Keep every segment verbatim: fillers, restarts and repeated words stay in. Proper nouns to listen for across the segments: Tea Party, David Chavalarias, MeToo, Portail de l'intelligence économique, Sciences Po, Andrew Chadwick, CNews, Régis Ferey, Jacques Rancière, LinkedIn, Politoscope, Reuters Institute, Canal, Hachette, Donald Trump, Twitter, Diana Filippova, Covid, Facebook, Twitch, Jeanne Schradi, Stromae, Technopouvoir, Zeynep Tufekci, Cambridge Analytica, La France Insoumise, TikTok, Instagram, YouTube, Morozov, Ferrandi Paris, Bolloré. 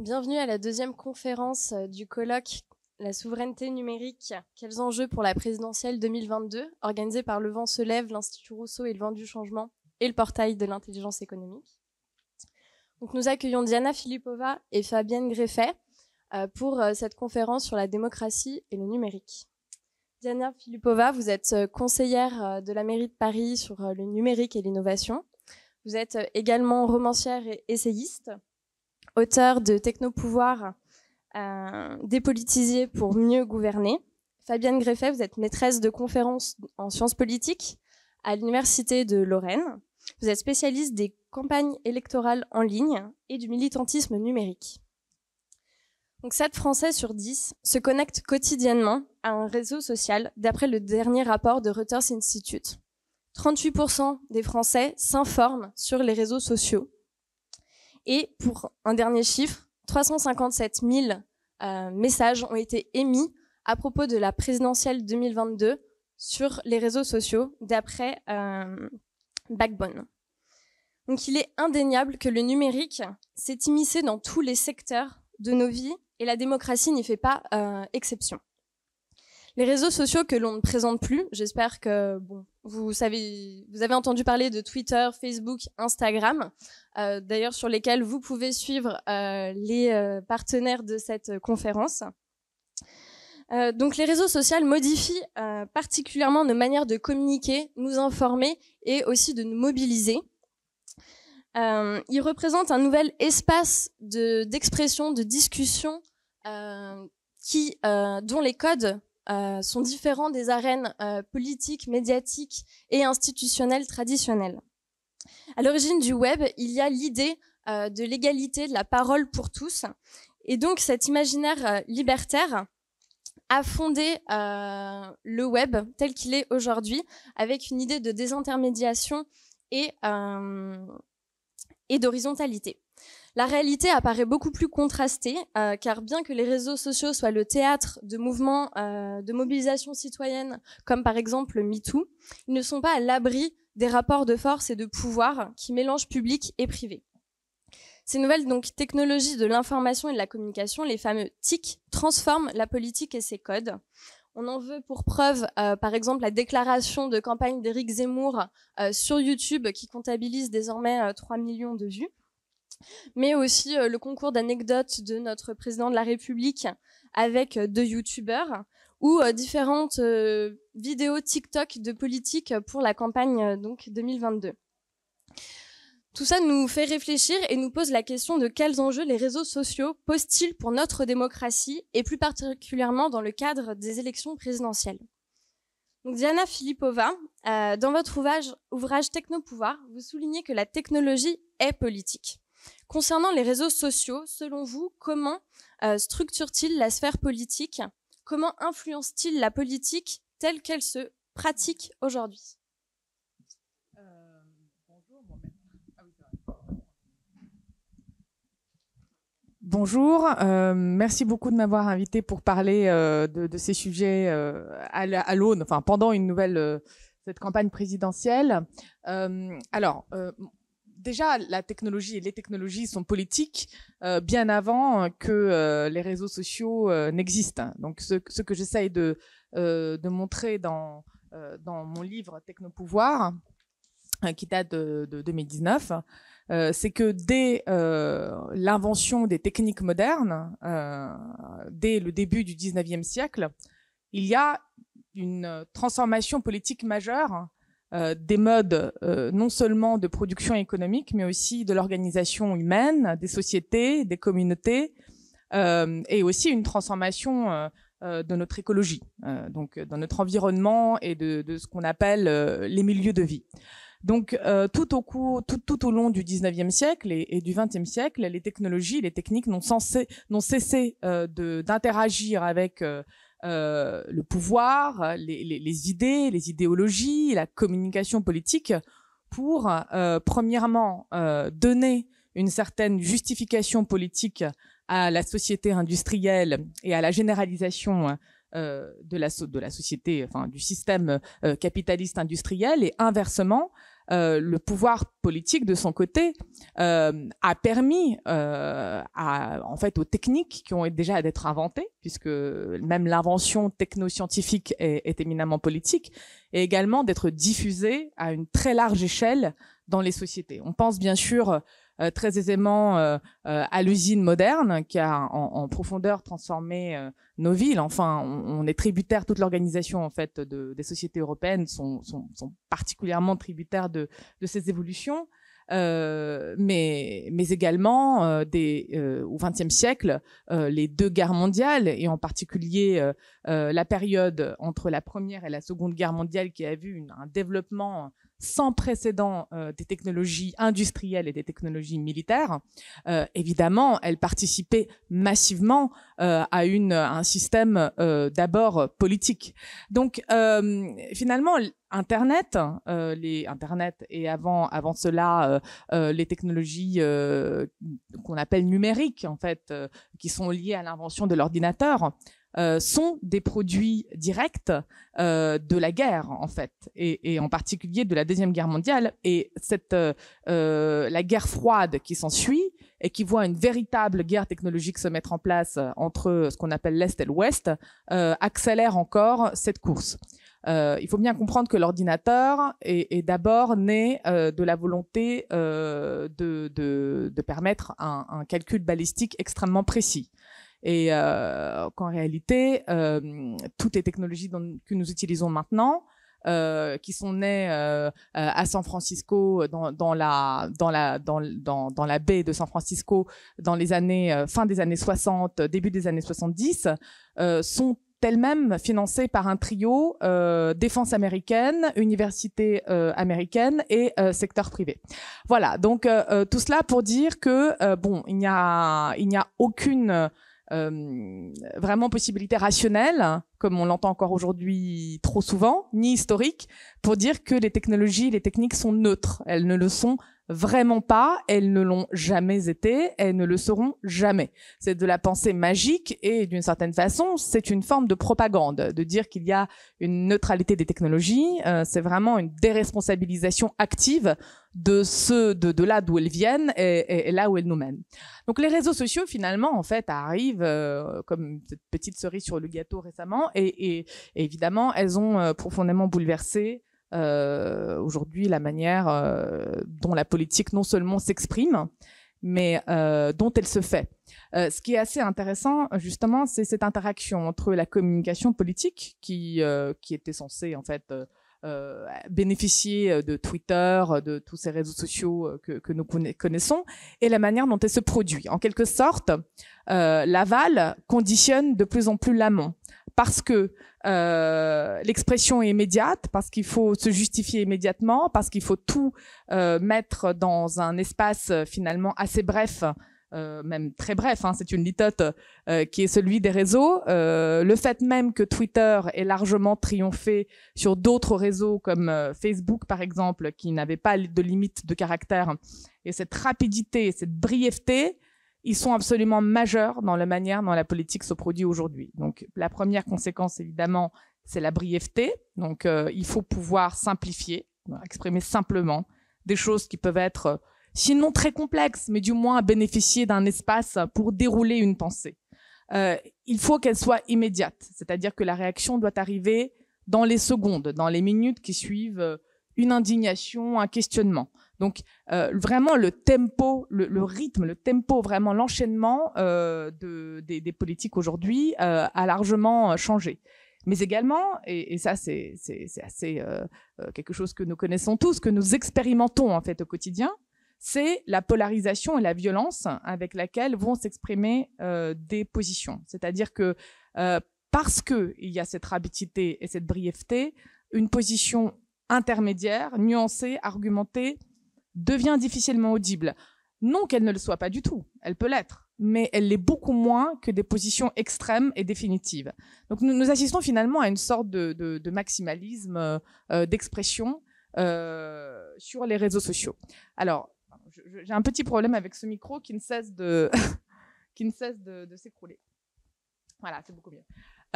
Bienvenue à la deuxième conférence du colloque La souveraineté numérique, quels enjeux pour la présidentielle deux mille vingt-deux, organisée par Le Vent se lève, l'Institut Rousseau et le Vent du changement et le Portail de l'intelligence économique. Donc nous accueillons Diana Filippova et Fabienne Greffet pour cette conférence sur la démocratie et le numérique. Diana Filippova, vous êtes conseillère de la mairie de Paris sur le numérique et l'innovation. Vous êtes également romancière et essayiste, auteure de Technopouvoir, euh, dépolitisé pour mieux gouverner. Fabienne Greffet, vous êtes maîtresse de conférences en sciences politiques à l'Université de Lorraine. Vous êtes spécialiste des campagnes électorales en ligne et du militantisme numérique. Donc, sept Français sur dix se connectent quotidiennement à un réseau social, d'après le dernier rapport de Reuters Institute. trente-huit pour cent des Français s'informent sur les réseaux sociaux. Et pour un dernier chiffre, trois cent cinquante-sept mille euh, messages ont été émis à propos de la présidentielle deux mille vingt-deux sur les réseaux sociaux, d'après euh, Backbone. Donc, il est indéniable que le numérique s'est immiscé dans tous les secteurs de nos vies et la démocratie n'y fait pas euh, exception. Les réseaux sociaux que l'on ne présente plus, j'espère que bon, vous savez, vous avez entendu parler de Twitter, Facebook, Instagram, euh, d'ailleurs sur lesquels vous pouvez suivre euh, les euh, partenaires de cette conférence. Euh, donc les réseaux sociaux modifient euh, particulièrement nos manières de communiquer, nous informer et aussi de nous mobiliser. Euh, ils représentent un nouvel espace de, d'expression, de discussion euh, qui, euh, dont les codes Euh, sont différents des arènes euh, politiques, médiatiques et institutionnelles traditionnelles. À l'origine du web, il y a l'idée euh, de l'égalité, de la parole pour tous. Et donc cet imaginaire euh, libertaire a fondé euh, le web tel qu'il est aujourd'hui, avec une idée de désintermédiation et, euh, et d'horizontalité. La réalité apparaît beaucoup plus contrastée, euh, car bien que les réseaux sociaux soient le théâtre de mouvements euh, de mobilisation citoyenne, comme par exemple le MeToo, ils ne sont pas à l'abri des rapports de force et de pouvoir qui mélangent public et privé. Ces nouvelles donc, technologies de l'information et de la communication, les fameux T I C, transforment la politique et ses codes. On en veut pour preuve, euh, par exemple, la déclaration de campagne d'Éric Zemmour euh, sur YouTube, qui comptabilise désormais euh, trois millions de vues. Mais aussi euh, le concours d'anecdotes de notre président de la République avec euh, deux youtubeurs ou euh, différentes euh, vidéos TikTok de politique pour la campagne euh, donc deux mille vingt-deux. Tout ça nous fait réfléchir et nous pose la question de quels enjeux les réseaux sociaux posent-ils pour notre démocratie et plus particulièrement dans le cadre des élections présidentielles. Donc, Diana Filippova, euh, dans votre ouvrage, ouvrage Technopouvoir, vous soulignez que la technologie est politique. Concernant les réseaux sociaux, selon vous, comment euh, structure-t-il la sphère politique? Comment influence-t-il la politique telle qu'elle se pratique aujourd'hui? euh, Bonjour, moi-même. Ah, oui, bonjour euh, merci beaucoup de m'avoir invité pour parler euh, de, de ces sujets euh, à l'aune, enfin pendant une nouvelle euh, cette campagne présidentielle. Euh, alors. Euh, Déjà, la technologie et les technologies sont politiques euh, bien avant que euh, les réseaux sociaux euh, n'existent. Donc, ce, ce que j'essaye de, euh, de montrer dans, euh, dans mon livre Technopouvoir, euh, qui date de, de deux mille dix-neuf, euh, c'est que dès euh, l'invention des techniques modernes, euh, dès le début du dix-neuvième siècle, il y a une transformation politique majeure Euh, des modes euh, non seulement de production économique, mais aussi de l'organisation humaine, des sociétés, des communautés, euh, et aussi une transformation euh, euh, de notre écologie, euh, donc dans notre environnement et de, de ce qu'on appelle euh, les milieux de vie. Donc euh, tout, au cours, tout, tout au long du dix-neuvième siècle et, et du vingtième siècle, les technologies, les techniques n'ont cessé, n'ont cessé euh, de, d'interagir avec euh, Euh, le pouvoir, les, les, les idées, les idéologies, la communication politique pour, euh, premièrement, euh, donner une certaine justification politique à la société industrielle et à la généralisation euh, de, la, de la société, enfin, du système euh, capitaliste industriel, et inversement, euh, le pouvoir politique de son côté euh, a permis euh, à, en fait aux techniques qui ont déjà d'être inventées, puisque même l'invention technoscientifique est, est éminemment politique, et également d'être diffusée à une très large échelle dans les sociétés. On pense bien sûr euh, très aisément euh, euh, à l'usine moderne qui a en, en profondeur transformé euh, nos villes. Enfin, on, on est tributaire, toute l'organisation en fait de, des sociétés européennes sont, sont, sont particulièrement tributaires de, de ces évolutions, euh, mais, mais également euh, des, euh, au vingtième siècle, euh, les deux guerres mondiales et en particulier euh, euh, la période entre la première et la seconde guerre mondiale qui a vu une, un développement sans précédent euh, des technologies industrielles et des technologies militaires. Euh, évidemment, elles participaient massivement euh, à, une, à un système euh, d'abord politique. Donc, euh, finalement, Internet, euh, les Internet et avant, avant cela, euh, euh, les technologies euh, qu'on appelle numériques, en fait, euh, qui sont liées à l'invention de l'ordinateur, Euh, sont des produits directs euh, de la guerre en fait, et, et en particulier de la Deuxième Guerre mondiale, et cette euh, euh, la guerre froide qui s'ensuit et qui voit une véritable guerre technologique se mettre en place entre ce qu'on appelle l'Est et l'Ouest euh, accélère encore cette course. Euh, il faut bien comprendre que l'ordinateur est, est d'abord né euh, de la volonté euh, de, de, de permettre un, un calcul balistique extrêmement précis. Et euh, qu'en réalité, euh, toutes les technologies dont, que nous utilisons maintenant, euh, qui sont nées euh, à San Francisco, dans, dans, la, dans, la, dans, dans, dans la baie de San Francisco, dans les années euh, fin des années soixante, début des années soixante-dix, euh, sont elles-mêmes financées par un trio euh, défense américaine, université euh, américaine et euh, secteur privé. Voilà. Donc euh, tout cela pour dire que euh, bon, il n'y a il n'y a aucune Euh, vraiment possibilité rationnelle, comme on l'entend encore aujourd'hui trop souvent, ni historique, pour dire que les technologies, les techniques sont neutres. Elles ne le sont vraiment pas, elles ne l'ont jamais été, elles ne le seront jamais. C'est de la pensée magique et d'une certaine façon, c'est une forme de propagande, de dire qu'il y a une neutralité des technologies. Euh, c'est vraiment une déresponsabilisation active de ce, de, de là d'où elles viennent et, et, et là où elles nous mènent. Donc les réseaux sociaux finalement en fait arrivent euh, comme cette petite cerise sur le gâteau récemment et, et, et évidemment elles ont euh, profondément bouleversé euh, aujourd'hui la manière euh, dont la politique non seulement s'exprime mais euh, dont elle se fait. Euh, ce qui est assez intéressant, justement, c'est cette interaction entre la communication politique qui, euh, qui était censée en fait euh, Euh, bénéficier de Twitter, de tous ces réseaux sociaux que, que nous connaissons, et la manière dont elle se produit. En quelque sorte, euh, l'aval conditionne de plus en plus l'amont, parce que euh, l'expression est immédiate, parce qu'il faut se justifier immédiatement, parce qu'il faut tout euh, mettre dans un espace finalement assez bref, Euh, même très bref, hein, c'est une litote euh, qui est celui des réseaux. Euh, le fait même que Twitter ait largement triomphé sur d'autres réseaux comme euh, Facebook par exemple, qui n'avait pas de limite de caractère, et cette rapidité, cette brièveté, ils sont absolument majeurs dans la manière dont la politique se produit aujourd'hui. Donc la première conséquence évidemment, c'est la brièveté. Donc euh, il faut pouvoir simplifier, exprimer simplement des choses qui peuvent être euh, sinon très complexe, mais du moins à bénéficier d'un espace pour dérouler une pensée. Euh, il faut qu'elle soit immédiate, c'est-à-dire que la réaction doit arriver dans les secondes, dans les minutes qui suivent une indignation, un questionnement. Donc euh, vraiment le tempo, le, le rythme, le tempo, vraiment l'enchaînement euh, de, des, des politiques aujourd'hui euh, a largement changé. Mais également, et, et ça c'est assez euh, quelque chose que nous connaissons tous, que nous expérimentons en fait au quotidien, c'est la polarisation et la violence avec laquelle vont s'exprimer euh, des positions. C'est-à-dire que euh, parce qu'il y a cette rapidité et cette brièveté, une position intermédiaire, nuancée, argumentée, devient difficilement audible. Non qu'elle ne le soit pas du tout, elle peut l'être, mais elle l'est beaucoup moins que des positions extrêmes et définitives. Donc nous, nous assistons finalement à une sorte de, de, de maximalisme euh, d'expression euh, sur les réseaux sociaux. Alors, j'ai un petit problème avec ce micro qui ne cesse de, qui ne cesse de, de s'écrouler. Voilà, c'est beaucoup mieux.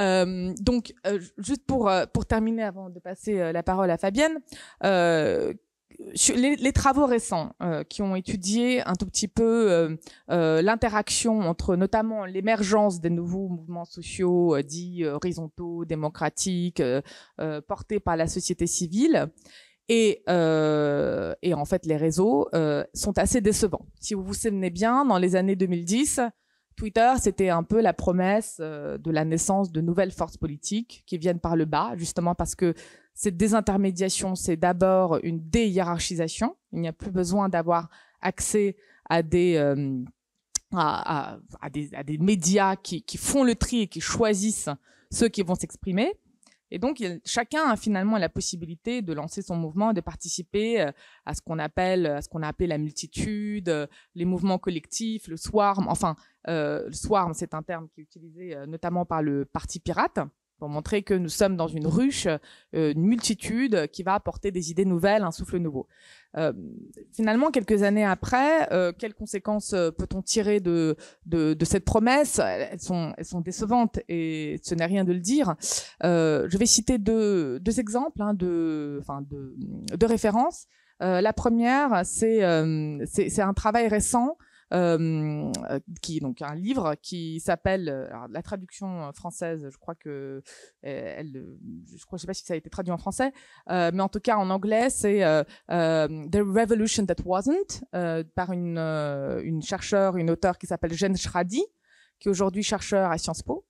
Euh, donc, euh, juste pour, pour terminer, avant de passer la parole à Fabienne, euh, Les, les travaux récents euh, qui ont étudié un tout petit peu euh, euh, l'interaction entre notamment l'émergence des nouveaux mouvements sociaux euh, dits horizontaux, démocratiques, euh, euh, portés par la société civile et, euh, et en fait les réseaux euh, sont assez décevants. Si vous vous souvenez bien, dans les années deux mille dix, Twitter, c'était un peu la promesse euh, de la naissance de nouvelles forces politiques qui viennent par le bas, justement parce que cette désintermédiation, c'est d'abord une déhiérarchisation. Il n'y a plus besoin d'avoir accès à des, euh, à, à, à des, à des médias qui, qui font le tri et qui choisissent ceux qui vont s'exprimer. Et donc, il, chacun a finalement la possibilité de lancer son mouvement, de participer à ce qu'on appelle, à ce qu'on a appelé la multitude, les mouvements collectifs, le swarm. Enfin, euh, le swarm, c'est un terme qui est utilisé notamment par le Parti Pirate, pour montrer que nous sommes dans une ruche, euh, une multitude qui va apporter des idées nouvelles, un souffle nouveau. Euh, finalement, quelques années après, euh, quelles conséquences peut-on tirer de, de, de cette promesse? Elles sont, elles sont décevantes et ce n'est rien de le dire. Euh, je vais citer deux, deux exemples hein, de, enfin de, de références. Euh, la première, c'est euh, c'est un travail récent Euh, qui donc un livre qui s'appelle la traduction française, je crois que elle, je crois je sais pas si ça a été traduit en français, euh, mais en tout cas en anglais c'est euh, euh, The Revolution That Wasn't euh, par une euh, une chercheure, une auteure qui s'appelle Jeanne Schradi, qui est aujourd'hui chercheur à Sciences Po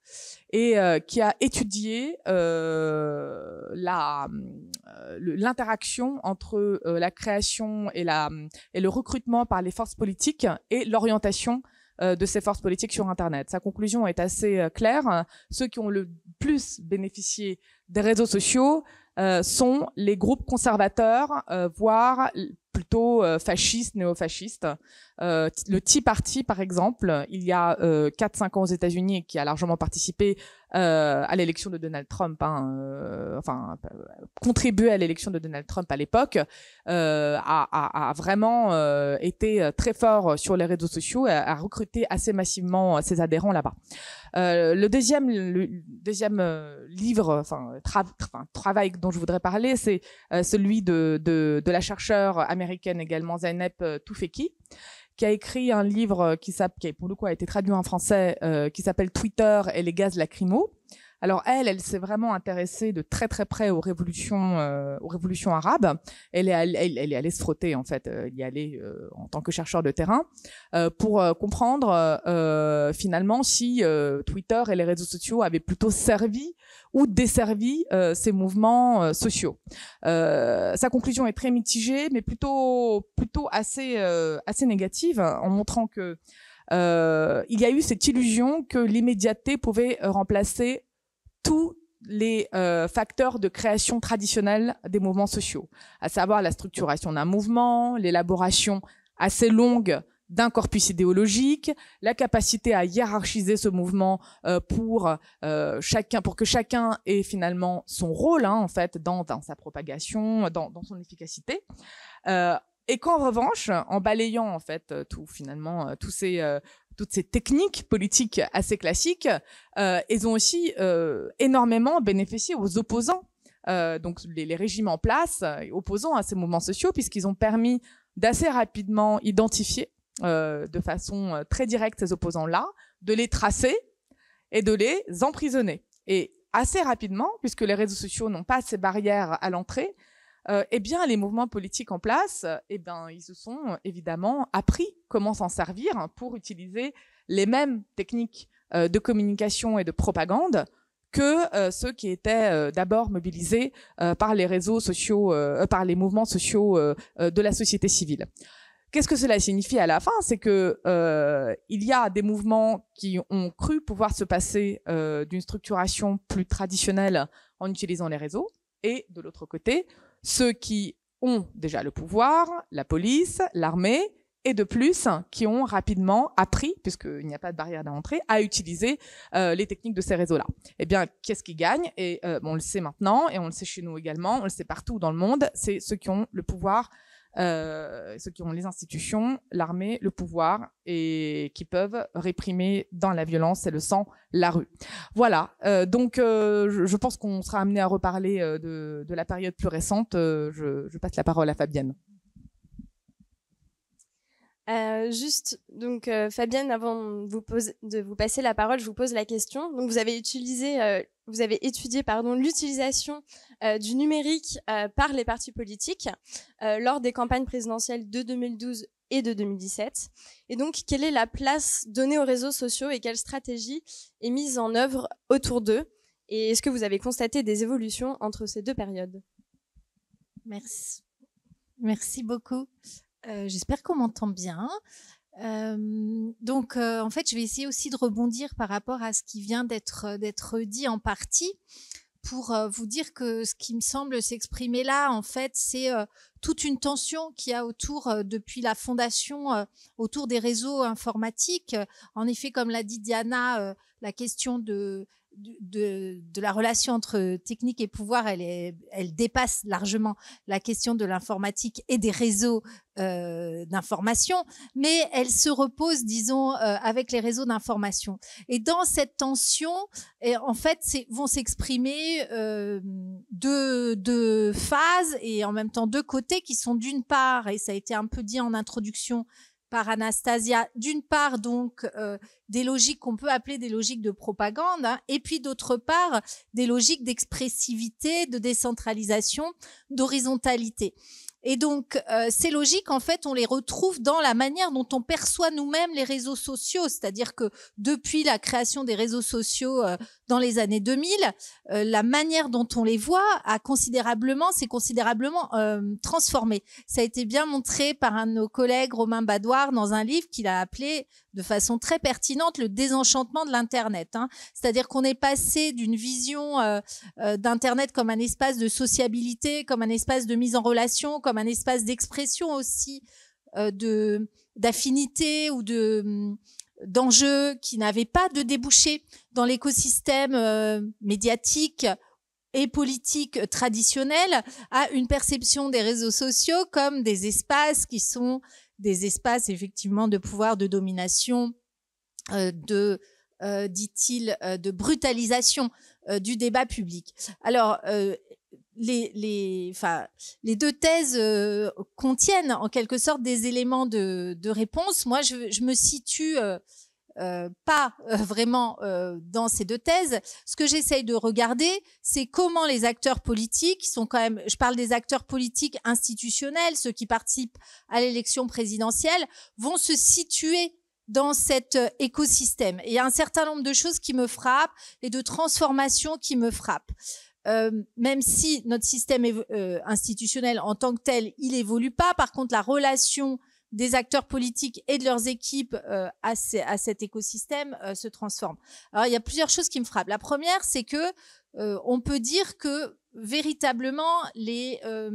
et euh, qui a étudié euh, la euh, l'interaction entre euh, la création et la et le recrutement par les forces politiques et l'orientation euh, de ces forces politiques sur Internet. Sa conclusion est assez euh, claire. Ceux qui ont le plus bénéficié des réseaux sociaux euh, sont les groupes conservateurs, euh, voire plutôt euh, fascistes, néo-fascistes. Euh, le Tea Party, par exemple, il y a euh, quatre cinq ans aux États-Unis, qui a largement participé euh, à l'élection de Donald Trump, hein, euh, enfin, euh, contribué à l'élection de Donald Trump à l'époque, euh, a, a, a vraiment euh, été très fort sur les réseaux sociaux et a, a recruté assez massivement ses adhérents là-bas. Euh, le deuxième, le deuxième euh, livre, enfin, tra tra travail dont je voudrais parler, c'est euh, celui de, de, de la chercheure américaine également, Zeynep Tufekci, qui a écrit un livre qui, qui pour le coup a été traduit en français, euh, qui s'appelle Twitter et les gaz lacrymaux. Alors elle, elle s'est vraiment intéressée de très très près aux révolutions, euh, aux révolutions arabes. Elle est, allée, elle, elle est allée se frotter en fait, elle y est allée euh, en tant que chercheur de terrain euh, pour euh, comprendre euh, finalement si euh, Twitter et les réseaux sociaux avaient plutôt servi ou desservi euh, ces mouvements euh, sociaux. Euh, sa conclusion est très mitigée, mais plutôt plutôt assez euh, assez négative, en montrant que euh, il y a eu cette illusion que l'immédiateté pouvait remplacer tous les euh, facteurs de création traditionnels des mouvements sociaux, à savoir la structuration d'un mouvement, l'élaboration assez longue d'un corpus idéologique, la capacité à hiérarchiser ce mouvement euh, pour euh, chacun, pour que chacun ait finalement son rôle hein, en fait dans, dans sa propagation, dans, dans son efficacité. Euh, et qu'en revanche, en balayant en fait tout finalement tous ces euh, toutes ces techniques politiques assez classiques, euh, elles ont aussi euh, énormément bénéficié aux opposants, euh, donc les, les régimes en place, euh, opposants à ces mouvements sociaux, puisqu'ils ont permis d'assez rapidement identifier euh, de façon très directe ces opposants-là, de les tracer et de les emprisonner. Et assez rapidement, puisque les réseaux sociaux n'ont pas ces barrières à l'entrée, Euh, eh bien, les mouvements politiques en place, eh bien, ils se sont évidemment appris comment s'en servir pour utiliser les mêmes techniques euh, de communication et de propagande que euh, ceux qui étaient euh, d'abord mobilisés euh, par les réseaux sociaux, euh, par les mouvements sociaux euh, euh, de la société civile. Qu'est-ce que cela signifie à la fin? C'est que euh, il y a des mouvements qui ont cru pouvoir se passer euh, d'une structuration plus traditionnelle en utilisant les réseaux, et de l'autre côté, ceux qui ont déjà le pouvoir, la police, l'armée, et de plus, qui ont rapidement appris, puisqu'il n'y a pas de barrière d'entrée, à utiliser euh, les techniques de ces réseaux-là. Eh bien, qu'est-ce qui gagne? Et euh, bon, on le sait maintenant, et on le sait chez nous également, on le sait partout dans le monde, c'est ceux qui ont le pouvoir, euh, ceux qui ont les institutions, l'armée, le pouvoir, et qui peuvent réprimer dans la violence et le sang la rue. Voilà, euh, donc euh, je, je pense qu'on sera amené à reparler euh, de, de la période plus récente. Euh, je, je passe la parole à Fabienne. Euh, juste, donc euh, Fabienne, avant de vous, pose, de vous passer la parole, je vous pose la question. Donc, vous avez utilisé, euh, vous avez étudié, pardon, l'utilisation euh, du numérique euh, par les partis politiques euh, lors des campagnes présidentielles de deux mille douze et de deux mille dix-sept. Et donc, quelle est la place donnée aux réseaux sociaux et quelle stratégie est mise en œuvre autour d'eux? Et est-ce que vous avez constaté des évolutions entre ces deux périodes? Merci. Merci beaucoup. Euh, j'espère qu'on m'entend bien. Euh, donc, euh, en fait, je vais essayer aussi de rebondir par rapport à ce qui vient d'être d'être dit en partie pour euh, vous dire que ce qui me semble s'exprimer là, en fait, c'est euh, toute une tension qu'il y a autour, euh, depuis la fondation, euh, autour des réseaux informatiques. En effet, comme l'a dit Diana, euh, la question de... De, de la relation entre technique et pouvoir, elle, est, elle dépasse largement la question de l'informatique et des réseaux euh, d'information, mais elle se repose, disons, euh, avec les réseaux d'information. Et dans cette tension, et en fait, vont s'exprimer euh, deux, deux phases et en même temps deux côtés qui sont d'une part, et ça a été un peu dit en introduction, par Anastasia, d'une part donc euh, des logiques qu'on peut appeler des logiques de propagande, hein, et puis d'autre part des logiques d'expressivité, de décentralisation, d'horizontalité. Et donc euh, ces logiques, en fait, on les retrouve dans la manière dont on perçoit nous-mêmes les réseaux sociaux, c'est-à-dire que depuis la création des réseaux sociaux euh, dans les années deux mille, euh, la manière dont on les voit a considérablement, s'est considérablement euh, transformée. Ça a été bien montré par un de nos collègues, Romain Badouard, dans un livre qu'il a appelé de façon très pertinente le désenchantement de l'Internet. Hein. C'est-à-dire qu'on est passé d'une vision euh, euh, d'Internet comme un espace de sociabilité, comme un espace de mise en relation, comme un espace d'expression aussi euh, de d'affinité ou de d'enjeux qui n'avaient pas de débouchés dans l'écosystème euh, médiatique et politique traditionnel, à une perception des réseaux sociaux comme des espaces qui sont des espaces effectivement de pouvoir, de domination, euh, de, euh, dit-il, euh, de brutalisation euh, du débat public. Alors, euh, les, les, enfin, les deux thèses euh, contiennent en quelque sorte des éléments de, de réponse. Moi, je, je me situe euh, euh, pas euh, vraiment euh, dans ces deux thèses. Ce que j'essaye de regarder, c'est comment les acteurs politiques sont quand même, je parle des acteurs politiques institutionnels, ceux qui participent à l'élection présidentielle, vont se situer dans cet euh, écosystème. Et il y a un certain nombre de choses qui me frappent et de transformations qui me frappent. Euh, même si notre système euh, institutionnel en tant que tel, il évolue pas, par contre, la relation des acteurs politiques et de leurs équipes euh, à, ces, à cet écosystème euh, se transforment. Alors, il y a plusieurs choses qui me frappent. La première, c'est que euh, on peut dire que véritablement les euh,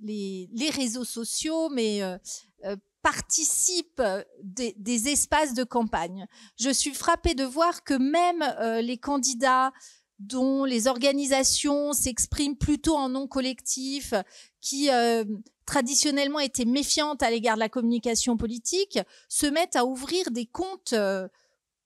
les, les réseaux sociaux, mais euh, euh, participent des, des espaces de campagne. Je suis frappée de voir que même euh, les candidats dont les organisations s'expriment plutôt en nom collectif, qui euh, traditionnellement étaient méfiantes à l'égard de la communication politique, se mettent à ouvrir des comptes euh,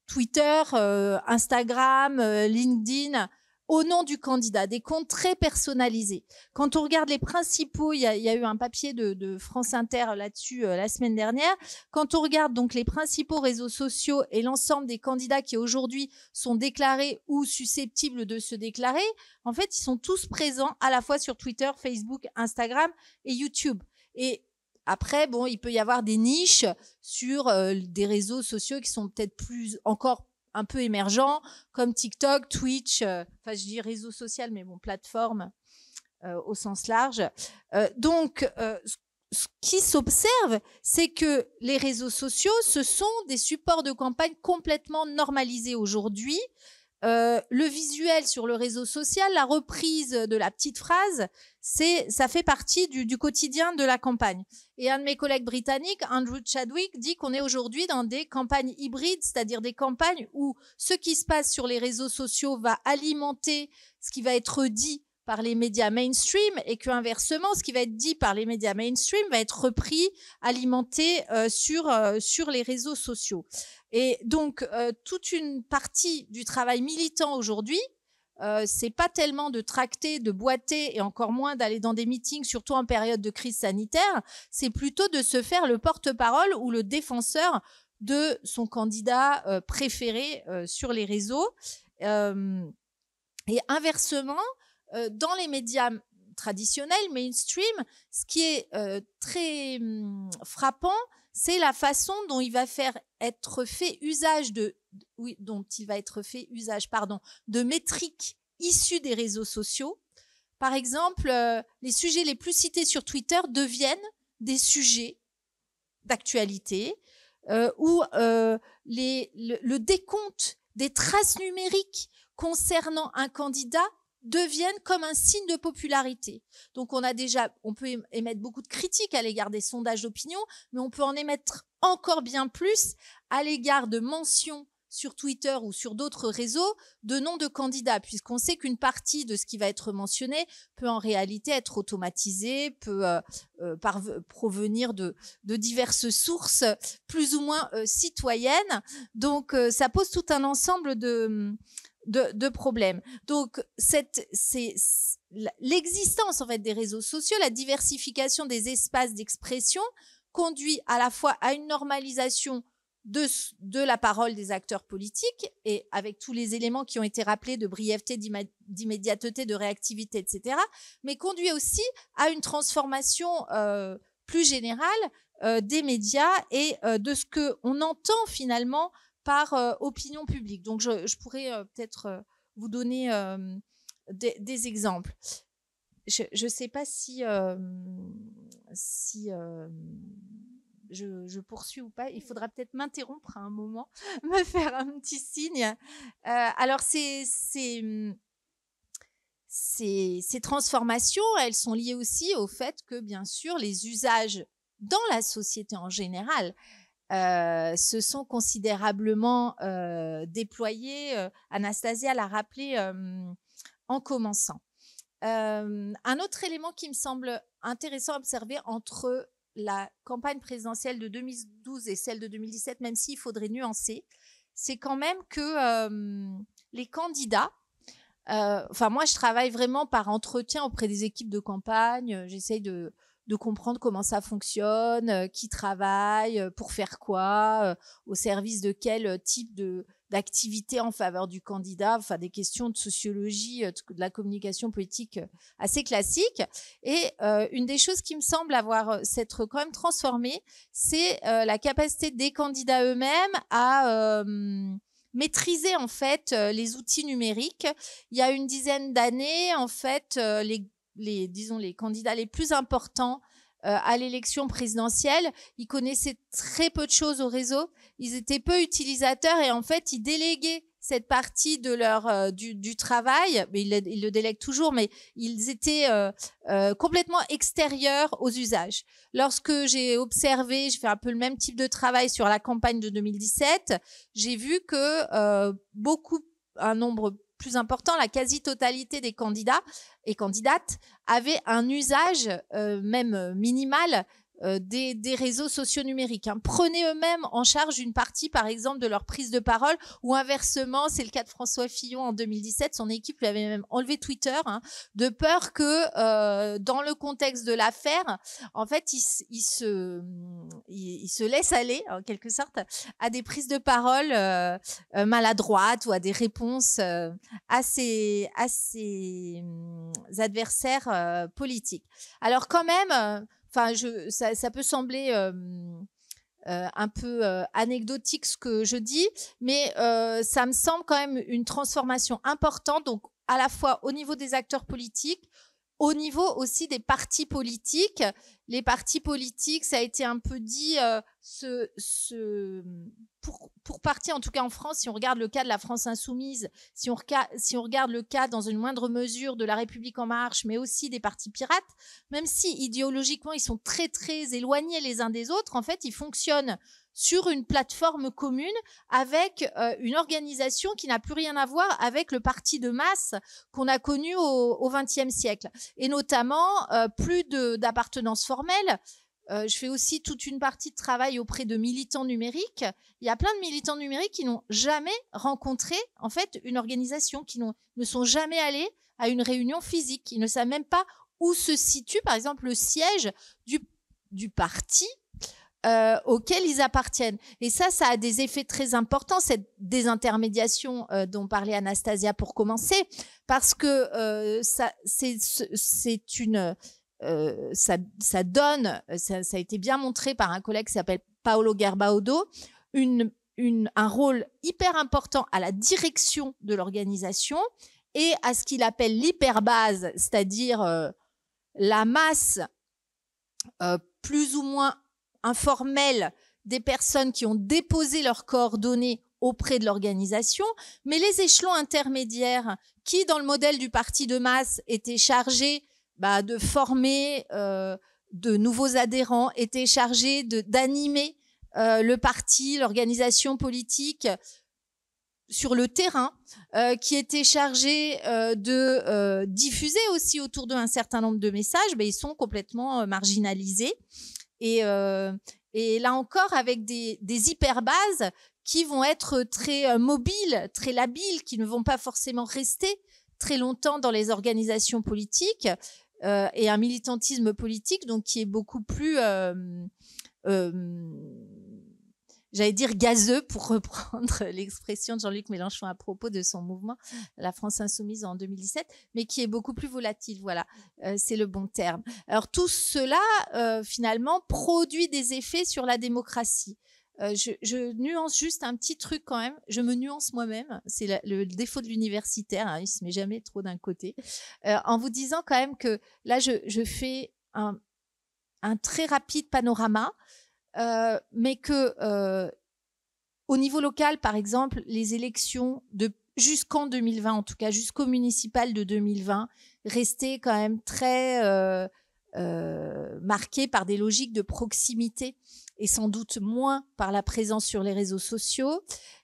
Twitter, euh, Instagram, euh, LinkedIn, au nom du candidat, des comptes très personnalisés. Quand on regarde les principaux, il y a, il y a eu un papier de, de France Inter là-dessus euh, la semaine dernière, quand on regarde donc les principaux réseaux sociaux et l'ensemble des candidats qui aujourd'hui sont déclarés ou susceptibles de se déclarer, en fait, ils sont tous présents à la fois sur Twitter, Facebook, Instagram et YouTube. Et après, bon, il peut y avoir des niches sur euh, des réseaux sociaux qui sont peut-être plus, encore un peu émergents, comme TikTok, Twitch, euh, enfin, je dis réseau social, mais bon, plateforme euh, au sens large. Euh, donc, euh, ce qui s'observe, c'est que les réseaux sociaux, ce sont des supports de campagne complètement normalisés aujourd'hui. Euh, le visuel sur le réseau social, la reprise de la petite phrase, c'est, ça fait partie du, du quotidien de la campagne. Et un de mes collègues britanniques, Andrew Chadwick, dit qu'on est aujourd'hui dans des campagnes hybrides, c'est-à-dire des campagnes où ce qui se passe sur les réseaux sociaux va alimenter ce qui va être dit par les médias mainstream et que inversement, ce qui va être dit par les médias mainstream va être repris, alimenté euh, sur euh, sur les réseaux sociaux. Et donc, euh, toute une partie du travail militant aujourd'hui Euh, c'est pas tellement de tracter, de boiter et encore moins d'aller dans des meetings, surtout en période de crise sanitaire, c'est plutôt de se faire le porte-parole ou le défenseur de son candidat euh, préféré euh, sur les réseaux. Euh, et inversement, euh, dans les médias traditionnels, mainstream, ce qui est euh, très hum, frappant, c'est la façon dont il va faire être fait usage de, oui, dont il va être fait usage, pardon, de métriques issues des réseaux sociaux. Par exemple, euh, les sujets les plus cités sur Twitter deviennent des sujets d'actualité, euh, ou euh, les, le, le décompte des traces numériques concernant un candidat deviennent comme un signe de popularité. Donc on a déjà, on peut émettre beaucoup de critiques à l'égard des sondages d'opinion, mais on peut en émettre encore bien plus à l'égard de mentions sur Twitter ou sur d'autres réseaux de noms de candidats, puisqu'on sait qu'une partie de ce qui va être mentionné peut en réalité être automatisée, peut euh, euh, provenir de, de diverses sources plus ou moins euh, citoyennes. Donc euh, ça pose tout un ensemble de... De, de problèmes. Donc, cette, c'est, l'existence en fait des réseaux sociaux, la diversification des espaces d'expression conduit à la fois à une normalisation de, de la parole des acteurs politiques et avec tous les éléments qui ont été rappelés de brièveté, d'immédiateté, de réactivité, et cetera, mais conduit aussi à une transformation euh, plus générale euh, des médias et euh, de ce qu'on entend finalement par euh, opinion publique. Donc, je, je pourrais euh, peut-être euh, vous donner euh, des, des exemples. Je ne sais pas si, euh, si euh, je, je poursuis ou pas. Il faudra peut-être m'interrompre à un moment, me faire un petit signe. Euh, alors, c'est... Ces, ces transformations, elles sont liées aussi au fait que, bien sûr, les usages dans la société en général Euh, se sont considérablement euh, déployés. Euh, Anastasia l'a rappelé euh, en commençant. Euh, un autre élément qui me semble intéressant à observer entre la campagne présidentielle de deux mille douze et celle de deux mille dix-sept, même s'il faudrait nuancer, c'est quand même que euh, les candidats, euh, enfin moi je travaille vraiment par entretien auprès des équipes de campagne, j'essaye de de comprendre comment ça fonctionne, euh, qui travaille, euh, pour faire quoi, euh, au service de quel type de d'activité en faveur du candidat, enfin des questions de sociologie, euh, de la communication politique euh, assez classique. Et euh, une des choses qui me semble avoir euh, s'être quand même transformée, c'est euh, la capacité des candidats eux-mêmes à euh, maîtriser en fait euh, les outils numériques. Il y a une dizaine d'années, en fait, euh, les Les, disons, les candidats les plus importants euh, à l'élection présidentielle, ils connaissaient très peu de choses au réseau, ils étaient peu utilisateurs et en fait, ils déléguaient cette partie de leur, euh, du, du travail, mais ils, le, ils le délèguent toujours, mais ils étaient euh, euh, complètement extérieurs aux usages. Lorsque j'ai observé, j'ai fait un peu le même type de travail sur la campagne de deux mille dix-sept, j'ai vu que euh, beaucoup, un nombre plus important, la quasi-totalité des candidats et candidates avaient un usage euh, même minimal euh, des, des réseaux sociaux numériques. Hein. Prenaient eux-mêmes en charge une partie, par exemple, de leur prise de parole ou inversement, c'est le cas de François Fillon en deux mille dix-sept, son équipe lui avait même enlevé Twitter, hein, de peur que euh, dans le contexte de l'affaire, en fait, il, il, se, il, il se laisse aller, en quelque sorte, à des prises de parole euh, maladroites ou à des réponses euh, à ses, à ses adversaires euh, politiques. Alors quand même... Euh, Enfin, je, ça, ça peut sembler euh, euh, un peu euh, anecdotique ce que je dis, mais euh, ça me semble quand même une transformation importante, donc à la fois au niveau des acteurs politiques, au niveau aussi des partis politiques. Les partis politiques, ça a été un peu dit, euh, ce, ce, pour, pour partie, en tout cas en France, si on regarde le cas de la France Insoumise, si on, si on regarde le cas dans une moindre mesure de La République en marche, mais aussi des partis pirates, même si idéologiquement, ils sont très, très éloignés les uns des autres, en fait, ils fonctionnent sur une plateforme commune avec euh, une organisation qui n'a plus rien à voir avec le parti de masse qu'on a connu au XXe siècle. Et notamment, euh, plus d'appartenance formelle, Euh, je fais aussi toute une partie de travail auprès de militants numériques. Il y a plein de militants numériques qui n'ont jamais rencontré en fait une organisation, qui ne sont jamais allés à une réunion physique, qui ne savent même pas où se situe, par exemple, le siège du, du parti euh, auquel ils appartiennent. Et ça, ça a des effets très importants, cette désintermédiation euh, dont parlait Anastasia pour commencer, parce que euh, ça, c'est, c'est une... Euh, ça, ça donne, ça, ça a été bien montré par un collègue qui s'appelle Paolo Gerbaudo, une, une, un rôle hyper important à la direction de l'organisation et à ce qu'il appelle l'hyperbase, c'est-à-dire euh, la masse euh, plus ou moins informelle des personnes qui ont déposé leurs coordonnées auprès de l'organisation, mais les échelons intermédiaires qui, dans le modèle du parti de masse, étaient chargés Bah, de former euh, de nouveaux adhérents, était chargé d'animer euh, le parti, l'organisation politique sur le terrain, euh, qui était chargé euh, de euh, diffuser aussi autour d'eux un certain nombre de messages, bah, ils sont complètement euh, marginalisés. Et, euh, et là encore, avec des, des hyperbases qui vont être très euh, mobiles, très labiles, qui ne vont pas forcément rester très longtemps dans les organisations politiques, Euh, et un militantisme politique donc qui est beaucoup plus, euh, euh, j'allais dire, gazeux, pour reprendre l'expression de Jean-Luc Mélenchon à propos de son mouvement La France Insoumise en deux mille dix-sept, mais qui est beaucoup plus volatile, voilà, euh, c'est le bon terme. Alors tout cela, euh, finalement, produit des effets sur la démocratie. Euh, je, je nuance juste un petit truc quand même, je me nuance moi-même, c'est le défaut de l'universitaire, hein, il ne se met jamais trop d'un côté, euh, en vous disant quand même que là je, je fais un, un très rapide panorama, euh, mais que euh, au niveau local par exemple, les élections jusqu'en deux mille vingt, en tout cas jusqu'aux municipales de deux mille vingt, restaient quand même très euh, euh, marquées par des logiques de proximité, et sans doute moins par la présence sur les réseaux sociaux,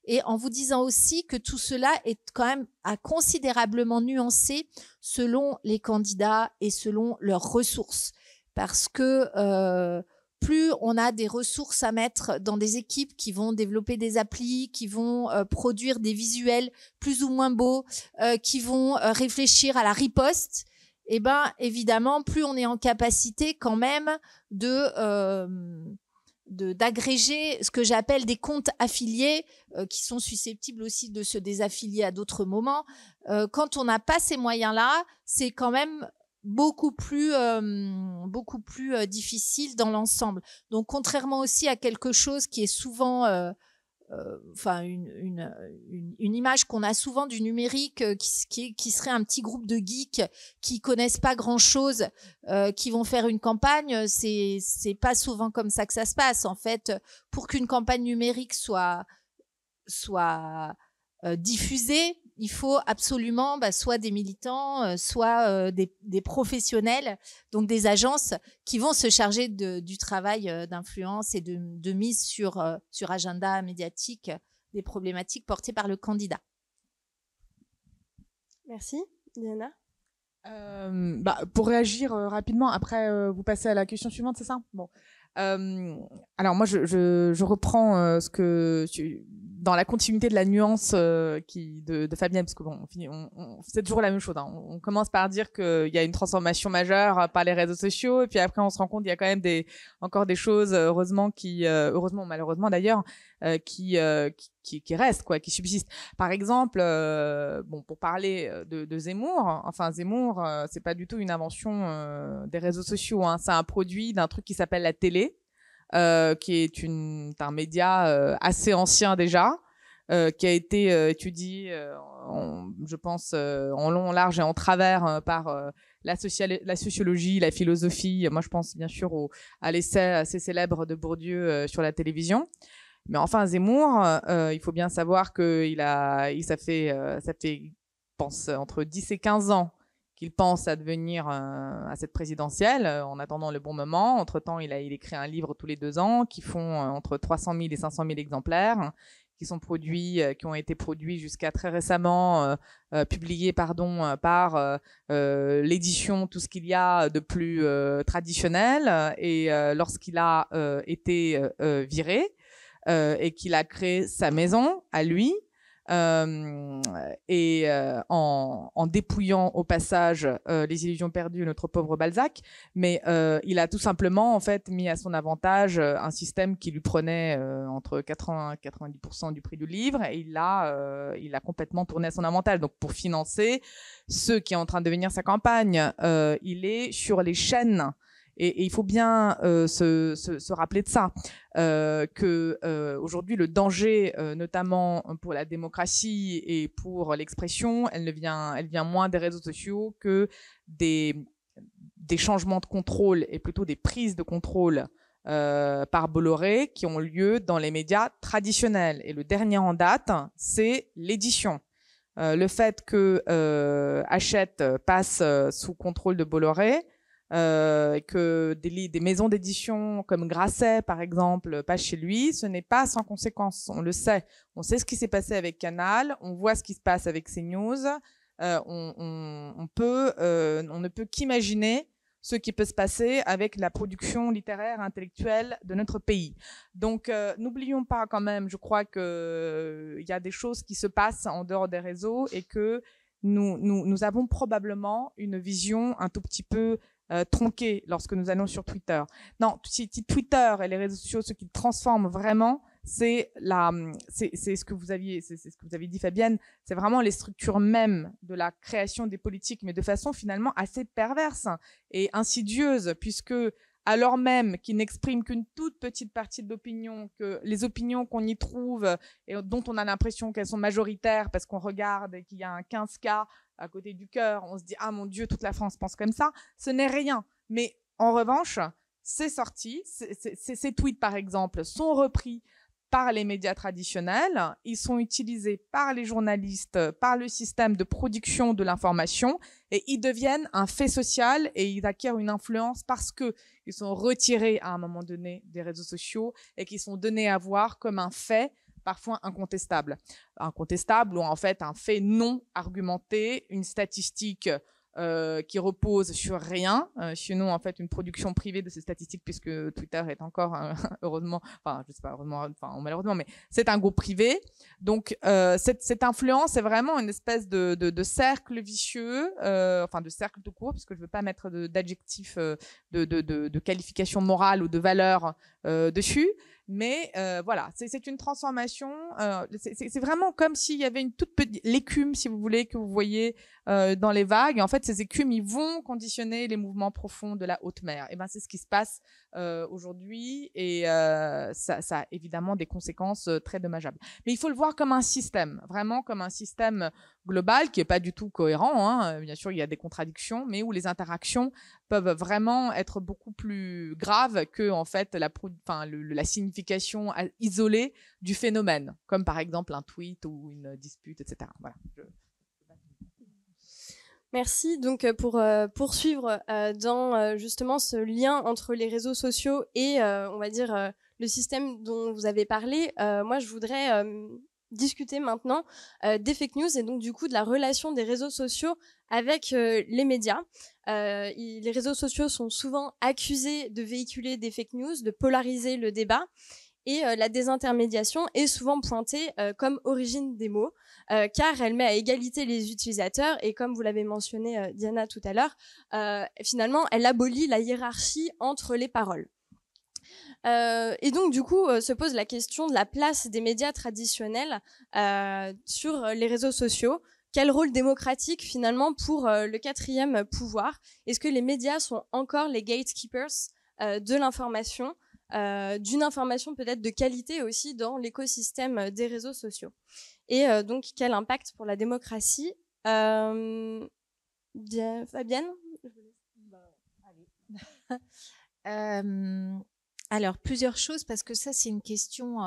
et en vous disant aussi que tout cela est quand même à considérablement nuancé selon les candidats et selon leurs ressources, parce que euh, plus on a des ressources à mettre dans des équipes qui vont développer des applis, qui vont euh, produire des visuels plus ou moins beaux, euh, qui vont euh, réfléchir à la riposte, et ben évidemment plus on est en capacité quand même de euh, d'agréger ce que j'appelle des comptes affiliés euh, qui sont susceptibles aussi de se désaffilier à d'autres moments. Euh, quand on n'a pas ces moyens-là, c'est quand même beaucoup plus, euh, beaucoup plus euh, difficile dans l'ensemble. Donc, contrairement aussi à quelque chose qui est souvent... Euh, Enfin, euh, une, une, une, une image qu'on a souvent du numérique euh, qui, qui, qui serait un petit groupe de geeks qui connaissent pas grand-chose, euh, qui vont faire une campagne, c'est c'est pas souvent comme ça que ça se passe. En fait, pour qu'une campagne numérique soit, soit euh, diffusée, il faut absolument bah, soit des militants, euh, soit euh, des, des professionnels, donc des agences qui vont se charger de, du travail euh, d'influence et de, de mise sur, euh, sur agenda médiatique des problématiques portées par le candidat. Merci. Diana ? euh, bah, Pour réagir euh, rapidement, après euh, vous passez à la question suivante, c'est ça ? Bon. Euh, alors moi je, je, je reprends euh, ce que tu, dans la continuité de la nuance euh, qui, de, de Fabienne, parce que bon, on finit, on, on c'est toujours la même chose, hein. On, on commence par dire qu'il y a une transformation majeure par les réseaux sociaux, et puis après on se rend compte qu'il y a quand même des, encore des choses, heureusement qui, euh, heureusement malheureusement d'ailleurs, euh, qui, euh, qui Qui, qui reste, quoi, qui subsiste. Par exemple, euh, bon, pour parler de, de Zemmour, enfin Zemmour, euh, c'est pas du tout une invention euh, des réseaux sociaux, hein, c'est un produit d'un truc qui s'appelle la télé, euh, qui est une, un média euh, assez ancien déjà, euh, qui a été euh, étudié, euh, en, je pense, euh, en long, en large et en travers euh, par euh, la, la sociologie, la philosophie. Moi, je pense bien sûr au, à l'essai assez célèbre de Bourdieu euh, sur la télévision. Mais enfin, Zemmour, euh, il faut bien savoir que il a, il, ça fait, euh, ça fait, il pense, entre dix et quinze ans qu'il pense à devenir euh, à cette présidentielle, en attendant le bon moment. Entre-temps, il a, il écrit un livre tous les deux ans qui font euh, entre trois cent mille et cinq cent mille exemplaires, qui sont produits, euh, qui ont été produits jusqu'à très récemment, euh, euh, publiés pardon, euh, par euh, euh, l'édition, tout ce qu'il y a de plus euh, traditionnel. Et euh, lorsqu'il a euh, été euh, viré euh, et qu'il a créé sa maison à lui, Euh, et euh, en, en dépouillant au passage euh, les illusions perdues, notre pauvre Balzac, mais euh, il a tout simplement en fait mis à son avantage euh, un système qui lui prenait euh, entre quatre-vingts et quatre-vingt-dix pour cent du prix du livre, et il l'a euh, il a complètement tourné à son avantage. Donc pour financer ce qui est en train de devenir sa campagne, euh, il est sur les chaînes. Et, et il faut bien euh, se, se, se rappeler de ça, euh, que euh, aujourd'hui le danger, euh, notamment pour la démocratie et pour l'expression, elle ne vient, elle vient moins des réseaux sociaux que des, des changements de contrôle, et plutôt des prises de contrôle euh, par Bolloré qui ont lieu dans les médias traditionnels. Et le dernier en date, c'est l'édition. Euh, le fait que euh, Hachette passe sous contrôle de Bolloré, Euh, que des, des maisons d'édition comme Grasset, par exemple, passent chez lui, ce n'est pas sans conséquence. On le sait. On sait ce qui s'est passé avec Canal, on voit ce qui se passe avec CNews. Euh, on, on, on, peut, euh, on ne peut qu'imaginer ce qui peut se passer avec la production littéraire, intellectuelle de notre pays. Donc, euh, n'oublions pas quand même, je crois qu'il euh, y a des choses qui se passent en dehors des réseaux, et que nous, nous, nous avons probablement une vision un tout petit peu Euh, tronqué lorsque nous allons sur Twitter. Non, si Twitter et les réseaux sociaux, ce qui transforme vraiment, c'est la, c'est ce que vous aviez, c'est ce que vous avez dit, Fabienne, c'est vraiment les structures mêmes de la création des politiques, mais de façon finalement assez perverse et insidieuse, puisque alors même qu'ils n'expriment qu'une toute petite partie de l'opinion, que les opinions qu'on y trouve et dont on a l'impression qu'elles sont majoritaires parce qu'on regarde et qu'il y a un quinze K à côté du cœur, on se dit « Ah mon Dieu, toute la France pense comme ça », ce n'est rien. Mais en revanche, ces sorties, ces tweets par exemple, sont repris par les médias traditionnels, ils sont utilisés par les journalistes, par le système de production de l'information, et ils deviennent un fait social, et ils acquièrent une influence parce que ils sont retirés à un moment donné des réseaux sociaux et qu'ils sont donnés à voir comme un fait parfois incontestable. Incontestable ou en fait un fait non argumenté, une statistique euh, qui repose sur rien, euh, sinon en fait une production privée de ces statistiques, puisque Twitter est encore euh, heureusement, enfin je sais pas heureusement, enfin malheureusement, mais c'est un groupe privé. Donc euh, cette, cette influence est vraiment une espèce de, de, de cercle vicieux, euh, enfin de cercle tout court, parce que je veux pas mettre d'adjectif, de, de, de, de, de qualification morale ou de valeur euh, dessus. Mais euh, voilà, c'est une transformation. Euh, c'est vraiment comme s'il y avait une toute petite l'écume, si vous voulez, que vous voyez euh, dans les vagues. Et en fait, ces écumes, ils vont conditionner les mouvements profonds de la haute mer. Et ben, c'est ce qui se passe euh, aujourd'hui, et euh, ça, ça a évidemment des conséquences très dommageables. Mais il faut le voir comme un système, vraiment comme un système global qui est pas du tout cohérent. Hein. Bien sûr, il y a des contradictions, mais où les interactions peuvent vraiment être beaucoup plus graves que en fait la, enfin, le, la signification isolée du phénomène, comme par exemple un tweet ou une dispute, et cetera. Voilà. Merci. Donc pour euh, poursuivre euh, dans euh, justement ce lien entre les réseaux sociaux et euh, on va dire euh, le système dont vous avez parlé, euh, moi je voudrais euh, discuter maintenant euh, des fake news et donc du coup de la relation des réseaux sociaux avec euh, les médias. Euh, y, les réseaux sociaux sont souvent accusés de véhiculer des fake news, de polariser le débat, et euh, la désintermédiation est souvent pointée euh, comme origine des mots, euh, car elle met à égalité les utilisateurs, et comme vous l'avez mentionné euh, Diana tout à l'heure, euh, finalement elle abolit la hiérarchie entre les paroles. Euh, et donc du coup euh, se pose la question de la place des médias traditionnels euh, sur les réseaux sociaux. Quel rôle démocratique finalement pour euh, le quatrième pouvoir? Est-ce que les médias sont encore les gatekeepers euh, de l'information, euh, d'une information peut-être de qualité aussi dans l'écosystème des réseaux sociaux? Et euh, donc quel impact pour la démocratie? euh, Fabienne? euh, Alors plusieurs choses, parce que ça c'est une question euh,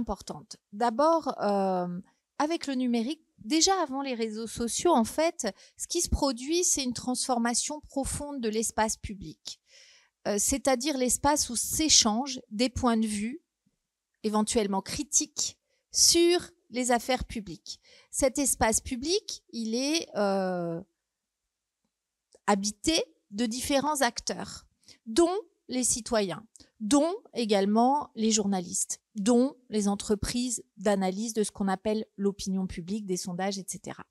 importante. D'abord, euh, avec le numérique, déjà avant les réseaux sociaux, en fait, ce qui se produit, c'est une transformation profonde de l'espace public, euh, c'est-à-dire l'espace où s'échangent des points de vue éventuellement critiques sur les affaires publiques. Cet espace public, il est euh, habité de différents acteurs, dont les citoyens, dont également les journalistes, dont les entreprises d'analyse de ce qu'on appelle l'opinion publique, des sondages, et cetera.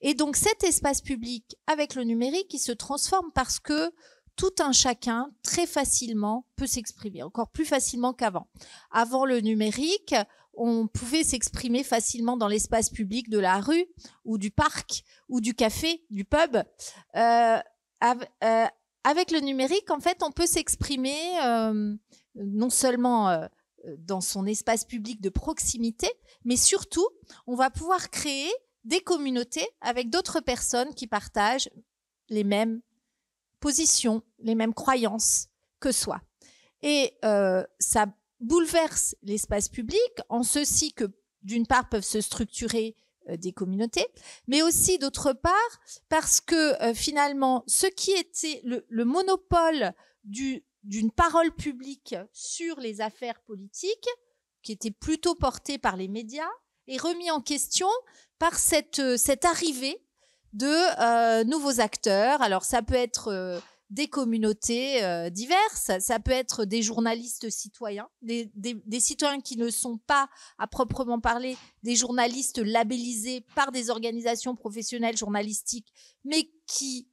Et donc cet espace public avec le numérique, il se transforme parce que tout un chacun très facilement peut s'exprimer, encore plus facilement qu'avant. Avant le numérique, on pouvait s'exprimer facilement dans l'espace public de la rue ou du parc ou du café, du pub. Euh, av- euh, avec le numérique, en fait, on peut s'exprimer euh, non seulement euh, dans son espace public de proximité, mais surtout, on va pouvoir créer des communautés avec d'autres personnes qui partagent les mêmes positions, les mêmes croyances que soi. Et euh, ça bouleverse l'espace public en ceci que, d'une part, peuvent se structurer euh, des communautés, mais aussi, d'autre part, parce que, euh, finalement, ce qui était le, le monopole du, d'une parole publique sur les affaires politiques, qui était plutôt porté par les médias, est remis en question par cette, euh, cette arrivée de euh, nouveaux acteurs. Alors, ça peut être euh, des communautés euh, diverses, ça peut être des journalistes citoyens, des, des, des citoyens qui ne sont pas, à proprement parler, des journalistes labellisés par des organisations professionnelles journalistiques, mais qui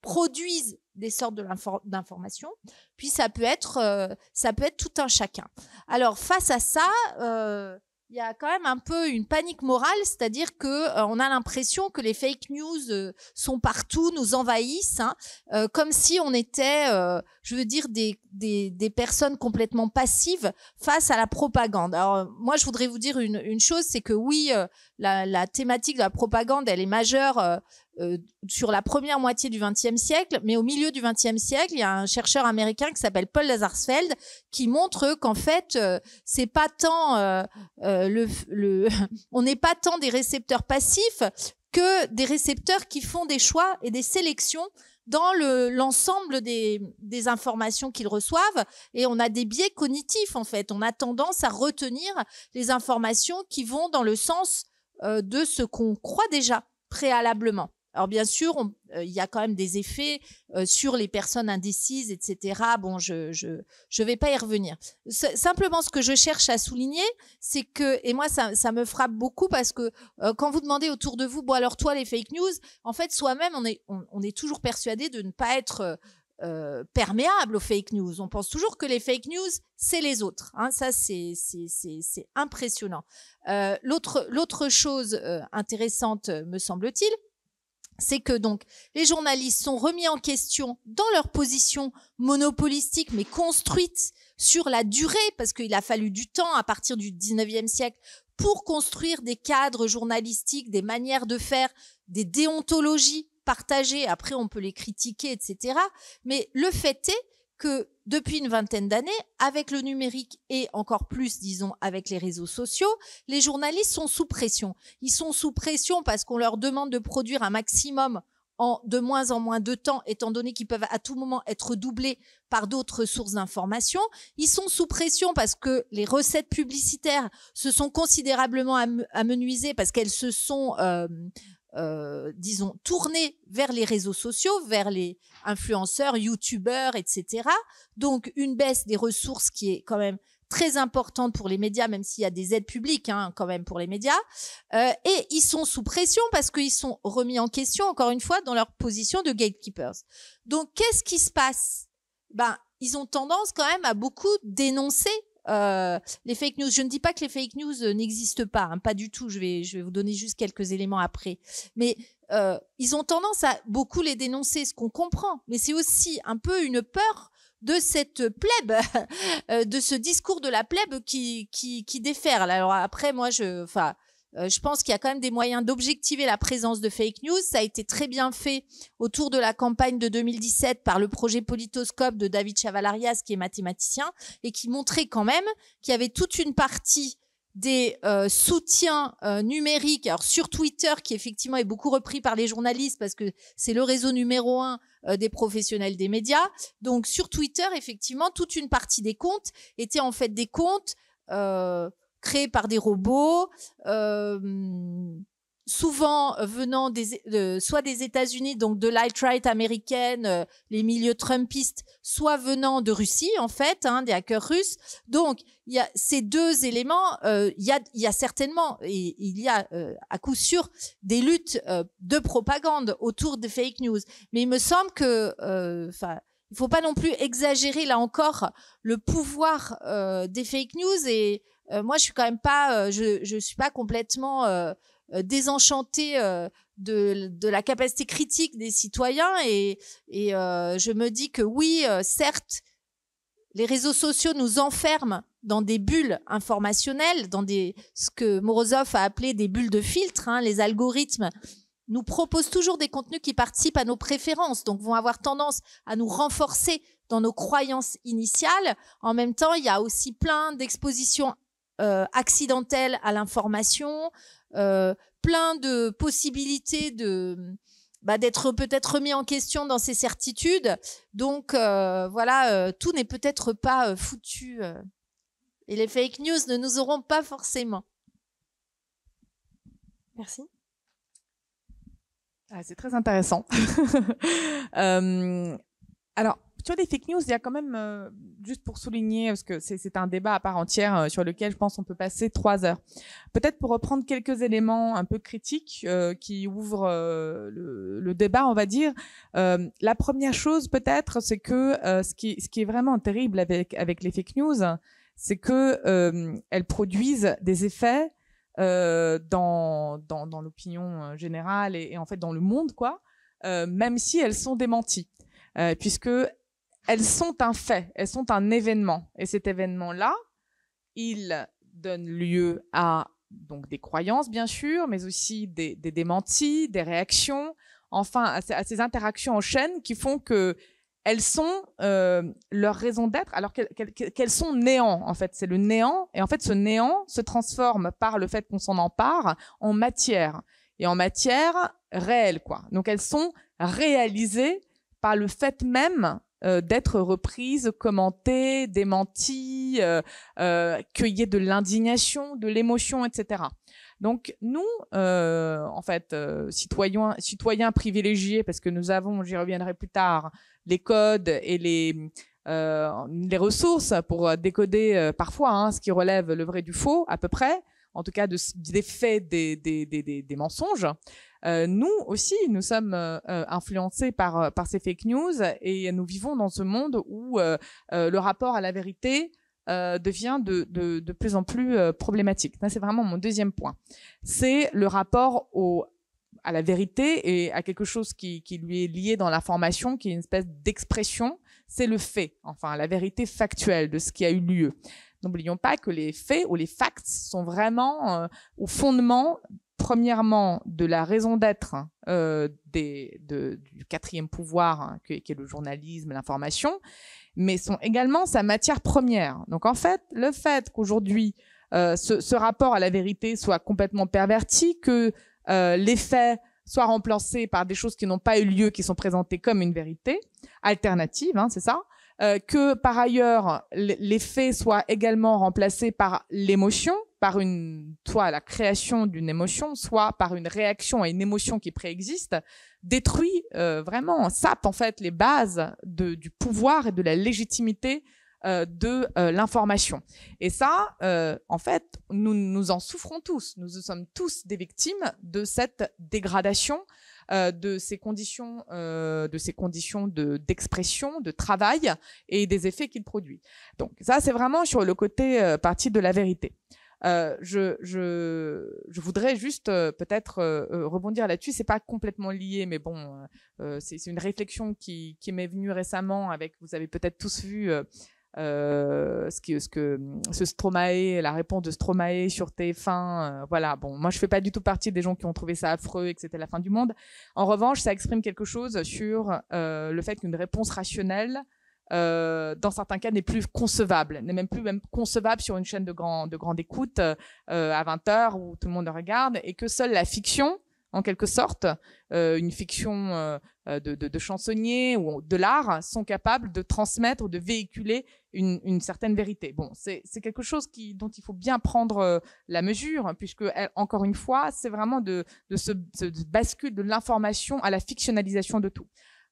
produisent des sortes de d'informations. Puis, ça peut être, euh, ça peut être tout un chacun. Alors, face à ça... Euh, il y a quand même un peu une panique morale, c'est-à-dire que euh, on a l'impression que les fake news euh, sont partout, nous envahissent, hein, euh, comme si on était, euh, je veux dire, des, des, des personnes complètement passives face à la propagande. Alors, moi, je voudrais vous dire une, une chose, c'est que oui, euh, la, la thématique de la propagande, elle est majeure euh, euh, sur la première moitié du vingtième siècle, mais au milieu du vingtième siècle, il y a un chercheur américain qui s'appelle Paul Lazarsfeld qui montre qu'en fait, euh, c'est pas tant euh, euh, le, le on n'est pas tant des récepteurs passifs que des récepteurs qui font des choix et des sélections dans le, l'ensemble des, des informations qu'ils reçoivent, et on a des biais cognitifs en fait. On a tendance à retenir les informations qui vont dans le sens euh, de ce qu'on croit déjà préalablement. Alors bien sûr, on, euh, il y a quand même des effets euh, sur les personnes indécises, et cetera. Bon, je je je vais pas y revenir. C'est, simplement, ce que je cherche à souligner, c'est que, et moi ça ça me frappe beaucoup parce que euh, quand vous demandez autour de vous, bon alors toi les fake news, en fait soi-même on est on, on est toujours persuadé de ne pas être euh, Euh, perméable aux fake news. On pense toujours que les fake news, c'est les autres. Hein. Ça, c'est, c'est, c'est, c'est impressionnant. Euh, l'autre, l'autre chose euh, intéressante, me semble-t-il, c'est que donc les journalistes sont remis en question dans leur position monopolistique, mais construite sur la durée, parce qu'il a fallu du temps à partir du dix-neuvième siècle pour construire des cadres journalistiques, des manières de faire, des déontologies partagées, après on peut les critiquer, et cetera. Mais le fait est que depuis une vingtaine d'années, avec le numérique et encore plus, disons, avec les réseaux sociaux, les journalistes sont sous pression. Ils sont sous pression parce qu'on leur demande de produire un maximum en de moins en moins de temps, étant donné qu'ils peuvent à tout moment être doublés par d'autres sources d'informations. Ils sont sous pression parce que les recettes publicitaires se sont considérablement am- amenuisées parce qu'elles se sont... Euh, Euh, disons, tourner vers les réseaux sociaux, vers les influenceurs, youtubeurs, et cetera. Donc, une baisse des ressources qui est quand même très importante pour les médias, même s'il y a des aides publiques hein, quand même pour les médias. Euh, et ils sont sous pression parce qu'ils sont remis en question, encore une fois, dans leur position de gatekeepers. Donc, qu'est-ce qui se passe? Ben, ils ont tendance quand même à beaucoup dénoncer Euh, les fake news. Je ne dis pas que les fake news euh, n'existent pas, hein, pas du tout. Je vais, je vais vous donner juste quelques éléments après. Mais euh, ils ont tendance à beaucoup les dénoncer, ce qu'on comprend. Mais c'est aussi un peu une peur de cette plèbe, euh, de ce discours de la plèbe qui, qui, qui déferle. Alors après, moi, je, enfin, euh, je pense qu'il y a quand même des moyens d'objectiver la présence de fake news. Ça a été très bien fait autour de la campagne de deux mille dix-sept par le projet Politoscope de David Chavalarias, qui est mathématicien, et qui montrait quand même qu'il y avait toute une partie des euh, soutiens euh, numériques, alors sur Twitter, qui effectivement est beaucoup repris par les journalistes parce que c'est le réseau numéro un euh, des professionnels des médias. Donc sur Twitter, effectivement, toute une partie des comptes étaient en fait des comptes euh, créés par des robots, euh, souvent venant des, euh, soit des États-Unis, donc de l'alt-right américaine, euh, les milieux trumpistes, soit venant de Russie, en fait, hein, des hackers russes. Donc, il y a ces deux éléments. Euh, il y a, il y a certainement, et il y a euh, à coup sûr, des luttes euh, de propagande autour des fake news. Mais il me semble que... Euh, il ne faut pas non plus exagérer, là encore, le pouvoir euh, des fake news. Et euh, moi, je suis quand même pas, euh, je, je suis pas complètement euh, désenchantée euh, de, de la capacité critique des citoyens. Et, et euh, je me dis que oui, euh, certes, les réseaux sociaux nous enferment dans des bulles informationnelles, dans des, ce que Morozov a appelé des bulles de filtre, hein, les algorithmes nous propose toujours des contenus qui participent à nos préférences, donc vont avoir tendance à nous renforcer dans nos croyances initiales. En même temps, il y a aussi plein d'expositions euh, accidentelles à l'information, euh, plein de possibilités de, bah, d'être peut-être remis en question dans ses certitudes. Donc euh, voilà, euh, tout n'est peut-être pas euh, foutu. Euh, et les fake news ne nous auront pas forcément. Merci. Ah, c'est très intéressant. euh, alors, sur les fake news, il y a quand même, euh, juste pour souligner, parce que c'est un débat à part entière euh, sur lequel je pense qu'on peut passer trois heures. Peut-être pour reprendre quelques éléments un peu critiques euh, qui ouvrent euh, le, le débat, on va dire. Euh, la première chose, peut-être, c'est que euh, ce, qui, ce qui est vraiment terrible avec, avec les fake news, c'est que euh, elles produisent des effets Euh, dans dans, dans l'opinion générale et, et en fait dans le monde, quoi, euh, même si elles sont démenties, euh, puisque elles sont un fait, elles sont un événement, et cet événement là il donne lieu à donc des croyances bien sûr, mais aussi des, des démentis, des réactions, enfin à ces, à ces interactions en chaîne qui font que elles sont euh, leur raison d'être, alors qu'elles qu'elles sont néant, en fait. C'est le néant. Et en fait, ce néant se transforme par le fait qu'on s'en empare en matière. Et en matière réelle, quoi. Donc, elles sont réalisées par le fait même euh, d'être reprises, commentées, démenties, euh, euh, qu'il y ait de l'indignation, de l'émotion, et cetera. Donc, nous, euh, en fait, euh, citoyens, citoyens privilégiés, parce que nous avons, j'y reviendrai plus tard, les codes et les, euh, les ressources pour décoder euh, parfois hein, ce qui relève le vrai du faux, à peu près, en tout cas de, des faits, des, des, des, des, des mensonges. Euh, nous aussi, nous sommes euh, influencés par, par ces fake news et nous vivons dans ce monde où euh, euh, le rapport à la vérité Euh, devient de, de, de plus en plus euh, problématique. C'est vraiment mon deuxième point. C'est le rapport au, à la vérité et à quelque chose qui, qui lui est lié dans l'information, qui est une espèce d'expression. C'est le fait, enfin la vérité factuelle de ce qui a eu lieu. N'oublions pas que les faits ou les facts sont vraiment euh, au fondement, premièrement, de la raison d'être euh, des, de, du quatrième pouvoir, hein, qui est le journalisme, l'information, mais sont également sa matière première. Donc en fait, le fait qu'aujourd'hui euh, ce, ce rapport à la vérité soit complètement perverti, que euh, les faits soient remplacés par des choses qui n'ont pas eu lieu, qui sont présentées comme une vérité alternative, hein, c'est ça, euh, que par ailleurs les faits soient également remplacés par l'émotion, par une, soit la création d'une émotion, soit par une réaction à une émotion qui préexiste, détruit euh, vraiment, sape en fait les bases de, du pouvoir et de la légitimité euh, de euh, l'information. Et ça, euh, en fait, nous, nous en souffrons tous. Nous sommes tous des victimes de cette dégradation, euh, de ces conditions, euh, de ces conditions de, d'expression, de travail et des effets qu'il produit. Donc ça, c'est vraiment sur le côté euh, partie de la vérité. Euh, je, je, je voudrais juste euh, peut-être euh, rebondir là-dessus. C'est pas complètement lié, mais bon, euh, c'est une réflexion qui, qui m'est venue récemment. Avec, vous avez peut-être tous vu euh, euh, ce, qui, ce que ce Stromae, la réponse de Stromae sur T F un. Euh, voilà. Bon, moi, je fais pas du tout partie des gens qui ont trouvé ça affreux et que c'était la fin du monde. En revanche, ça exprime quelque chose sur euh, le fait qu'une réponse rationnelle, Euh, dans certains cas, n'est plus concevable, n'est même plus même concevable sur une chaîne de grand de grande écoute euh, à vingt heures où tout le monde regarde, et que seule la fiction, en quelque sorte, euh, une fiction euh, de, de, de chansonnier ou de l'art, sont capables de transmettre ou de véhiculer une, une certaine vérité. Bon, c'est quelque chose qui, dont il faut bien prendre euh, la mesure, hein, puisque, elle, encore une fois, c'est vraiment de, de ce, ce bascule de l'information à la fictionnalisation de tout.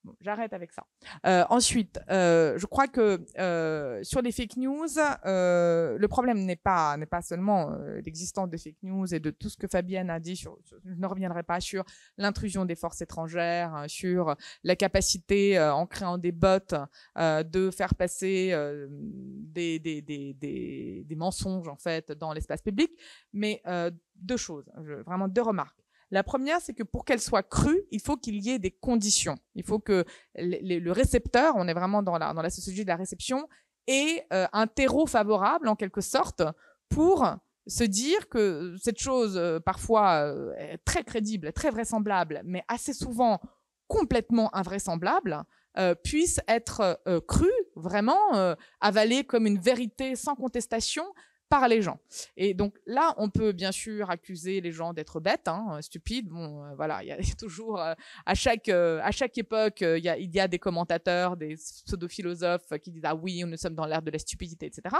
Bon, j'arrête avec ça. Euh, ensuite, euh, je crois que euh, sur les fake news, euh, le problème n'est pas, n'est pas seulement euh, l'existence des fake news et de tout ce que Fabienne a dit, sur, sur, je ne reviendrai pas sur l'intrusion des forces étrangères, hein, sur la capacité, euh, en créant des bots, euh, de faire passer euh, des, des, des, des, des mensonges en fait, dans l'espace public. Mais euh, deux choses, je, vraiment deux remarques. La première, c'est que pour qu'elle soit crue, il faut qu'il y ait des conditions. Il faut que le, le récepteur, on est vraiment dans la, dans la sociologie de la réception, ait euh, un terreau favorable, en quelque sorte, pour se dire que cette chose, euh, parfois euh, très crédible, très vraisemblable, mais assez souvent complètement invraisemblable, Euh, puisse être euh, crue, vraiment euh, avalée comme une vérité sans contestation, par les gens. Et donc là, on peut bien sûr accuser les gens d'être bêtes, hein, stupides. Bon, euh, voilà, il y a toujours euh, à chaque euh, à chaque époque, il euh, y a il y a des commentateurs, des pseudo-philosophes qui disent ah oui, nous sommes dans l'ère de la stupidité, et cetera.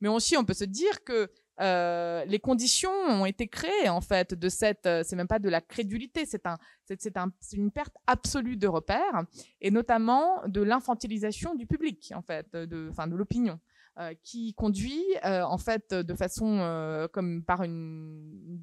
Mais aussi, on peut se dire que euh, les conditions ont été créées en fait de cette, euh, c'est même pas de la crédulité, c'est un c'est un, une perte absolue de repères et notamment de l'infantilisation du public en fait, de enfin de l'opinion. Euh, qui conduit euh, en fait de façon euh, comme par une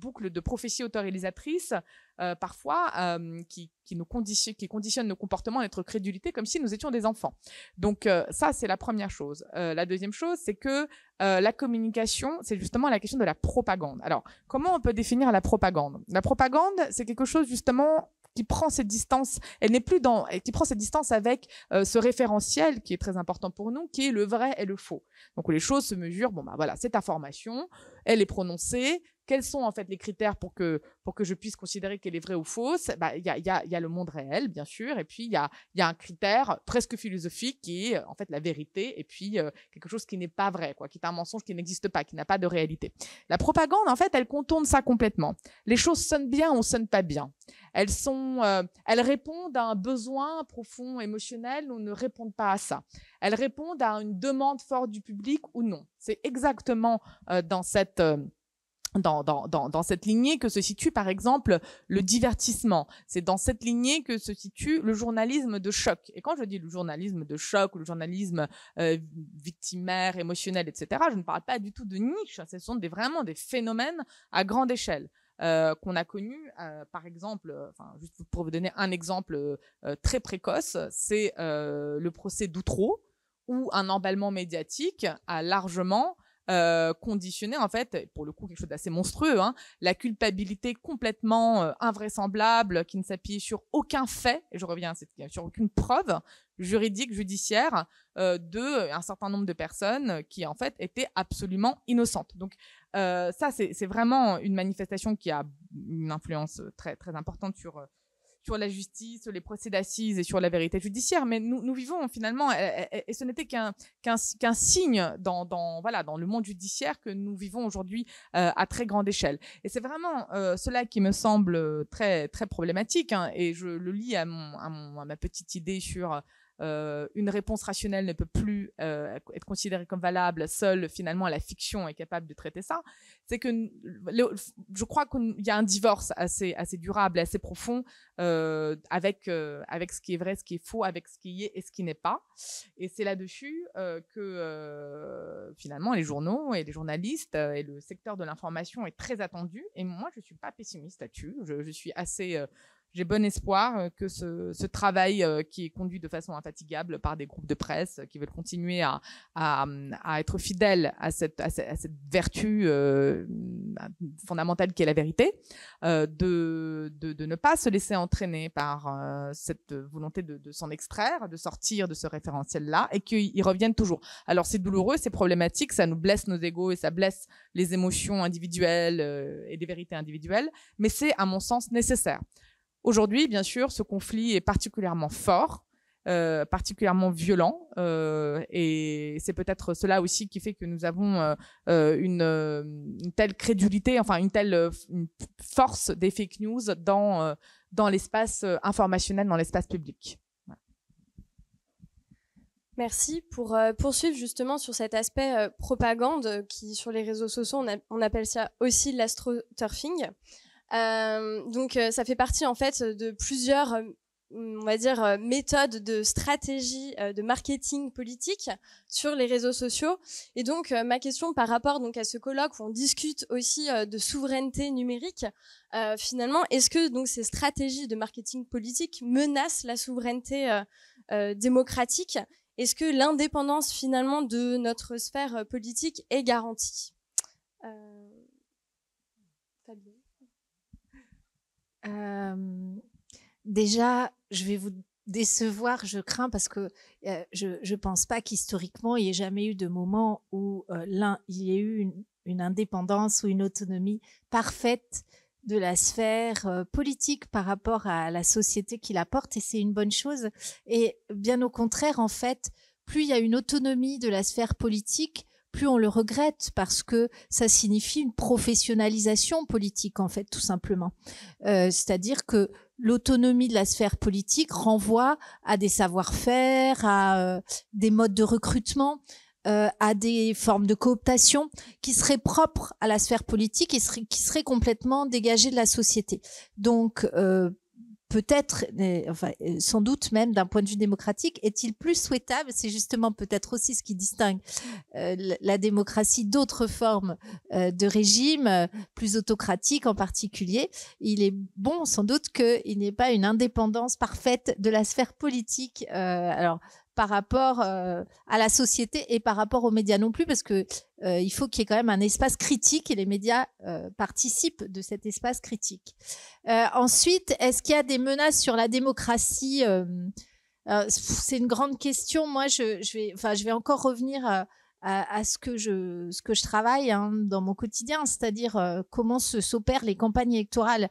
boucle de prophéties autoréalisatrices euh, parfois euh, qui, qui nous conditionne, qui conditionne nos comportements à notre crédulité comme si nous étions des enfants. Donc euh, ça c'est la première chose. Euh, la deuxième chose c'est que euh, la communication c'est justement la question de la propagande. Alors comment on peut définir la propagande? La propagande c'est quelque chose justement qui prend cette distance, elle n'est plus dans, qui prend cette distance avec euh, ce référentiel qui est très important pour nous, qui est le vrai et le faux. Donc les choses se mesurent. Bon bah voilà, cette information, elle est prononcée. Quels sont en fait les critères pour que pour que je puisse considérer qu'elle est vraie ou fausse? Bah il y a il y a il y a le monde réel bien sûr, et puis il y a il y a un critère presque philosophique qui est en fait la vérité, et puis euh, quelque chose qui n'est pas vrai quoi, qui est un mensonge qui n'existe pas, qui n'a pas de réalité. La propagande en fait elle contourne ça complètement. Les choses sonnent bien ou sonnent pas bien. Elles sont euh, elles répondent à un besoin profond émotionnel ou ne répondent pas à ça. Elles répondent à une demande forte du public ou non. C'est exactement euh, dans cette euh, Dans, dans, dans, dans cette lignée que se situe par exemple le divertissement. C'est dans cette lignée que se situe le journalisme de choc. Et quand je dis le journalisme de choc ou le journalisme euh, victimaire, émotionnel, et cetera, je ne parle pas du tout de niche. Ce sont des, vraiment des phénomènes à grande échelle. Euh, qu'on a connu, euh, par exemple, enfin, juste pour vous donner un exemple euh, très précoce, c'est euh, le procès d'Outreau, où un emballement médiatique a largement Euh, conditionner en fait, pour le coup quelque chose d'assez monstrueux, hein, la culpabilité complètement euh, invraisemblable qui ne s'appuie sur aucun fait, et je reviens à cette, sur aucune preuve juridique, judiciaire, euh, de un certain nombre de personnes qui en fait étaient absolument innocentes. Donc euh, ça c'est vraiment une manifestation qui a une influence très très importante sur sur la justice, sur les procès d'assises et sur la vérité judiciaire, mais nous, nous vivons finalement, et, et ce n'était qu'un qu'un qu'un signe dans, dans, voilà, dans le monde judiciaire que nous vivons aujourd'hui euh, à très grande échelle. Et c'est vraiment euh, cela qui me semble très, très problématique, hein, et je le lis à, mon, à, mon, à ma petite idée sur euh, une réponse rationnelle ne peut plus euh, être considérée comme valable, seule finalement la fiction est capable de traiter ça. C'est que je crois qu'il y a un divorce assez, assez durable, assez profond euh, avec, euh, avec ce qui est vrai, ce qui est faux, avec ce qui est et ce qui n'est pas. Et c'est là-dessus euh, que euh, finalement les journaux et les journalistes euh, et le secteur de l'information est très attendu. Et moi, je ne suis pas pessimiste là-dessus. Je, je suis assez... Euh, J'ai bon espoir que ce, ce travail euh, qui est conduit de façon infatigable par des groupes de presse euh, qui veulent continuer à, à, à être fidèles à cette, à cette, à cette vertu euh, fondamentale qui est la vérité, euh, de, de, de ne pas se laisser entraîner par euh, cette volonté de, de s'en extraire, de sortir de ce référentiel-là, et qu'ils reviennent toujours. Alors c'est douloureux, c'est problématique, ça nous blesse nos égos et ça blesse les émotions individuelles euh, et des vérités individuelles, mais c'est à mon sens nécessaire. Aujourd'hui, bien sûr, ce conflit est particulièrement fort, euh, particulièrement violent, euh, et c'est peut-être cela aussi qui fait que nous avons euh, une, une telle crédulité, enfin une telle une force des fake news dans, euh, dans l'espace informationnel, dans l'espace public. Merci. Pour euh, poursuivre justement sur cet aspect euh, propagande qui, sur les réseaux sociaux, on, a, on appelle ça aussi l'astroturfing. Euh, donc, euh, ça fait partie en fait de plusieurs, euh, on va dire, euh, méthodes de stratégie euh, de marketing politique sur les réseaux sociaux. Et donc, euh, ma question par rapport donc à ce colloque où on discute aussi euh, de souveraineté numérique, euh, finalement, est-ce que donc ces stratégies de marketing politique menacent la souveraineté euh, euh, démocratique? Est-ce que l'indépendance finalement de notre sphère politique est garantie? euh... Fabien. Euh, déjà, je vais vous décevoir, je crains, parce que euh, je ne pense pas qu'historiquement, il n'y ait jamais eu de moment où euh, l'un, il y ait eu une, une indépendance ou une autonomie parfaite de la sphère euh, politique par rapport à la société qui la porte, et c'est une bonne chose. Et bien au contraire, en fait, plus il y a une autonomie de la sphère politique, plus on le regrette, parce que ça signifie une professionnalisation politique, en fait, tout simplement. Euh, c'est-à-dire que l'autonomie de la sphère politique renvoie à des savoir-faire, à euh, des modes de recrutement, euh, à des formes de cooptation qui seraient propres à la sphère politique et ser- qui seraient complètement dégagées de la société. Donc, euh, peut-être, enfin, sans doute même d'un point de vue démocratique, est-il plus souhaitable, c'est justement peut-être aussi ce qui distingue euh, la démocratie d'autres formes euh, de régimes, euh, plus autocratiques en particulier, il est bon sans doute qu'il n'y ait pas une indépendance parfaite de la sphère politique, euh, alors par rapport euh, à la société et par rapport aux médias non plus, parce que euh, il faut qu'il y ait quand même un espace critique et les médias euh, participent de cet espace critique. Euh, ensuite, est-ce qu'il y a des menaces sur la démocratie? euh, euh, C'est une grande question. Moi, je, je, vais, enfin, je vais encore revenir à, à, à ce, que je, ce que je travaille hein, dans mon quotidien, c'est-à-dire euh, comment se s'opèrent les campagnes électorales.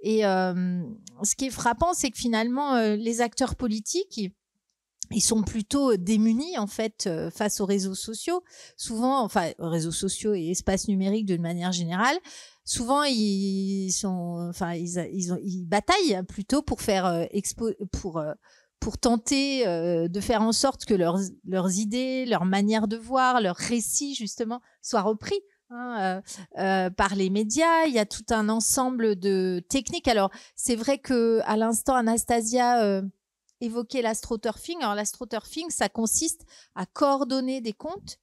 Et euh, ce qui est frappant, c'est que finalement, euh, les acteurs politiques, ils sont plutôt démunis en fait euh, face aux réseaux sociaux, souvent, enfin aux réseaux sociaux et espaces numériques d'une manière générale. Souvent, ils sont, enfin ils, ils, ont, ils bataillent plutôt pour faire euh, expo, pour euh, pour tenter euh, de faire en sorte que leurs leurs idées, leurs manières de voir, leurs récits justement soient repris. Hein, euh, euh, par les médias, il y a tout un ensemble de techniques. Alors c'est vrai que à l'instant, Anastasia euh, évoquer l'astroturfing. Alors l'astroturfing, ça consiste à coordonner des comptes,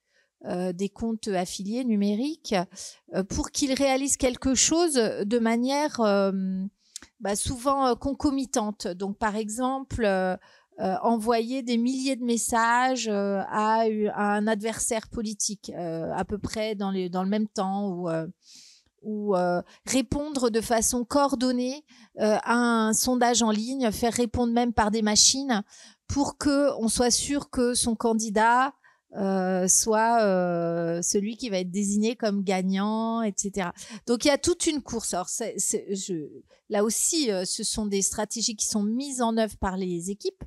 euh, des comptes affiliés numériques, euh, pour qu'ils réalisent quelque chose de manière euh, bah, souvent euh, concomitante. Donc par exemple, euh, euh, envoyer des milliers de messages euh, à, à un adversaire politique euh, à peu près dans, les, dans le même temps, ou euh, ou euh, répondre de façon coordonnée euh, à un sondage en ligne, faire répondre même par des machines pour qu'on soit sûr que son candidat euh, soit euh, celui qui va être désigné comme gagnant, et cetera. Donc, il y a toute une course. Alors, c'est, c'est, je, là aussi, euh, ce sont des stratégies qui sont mises en œuvre par les équipes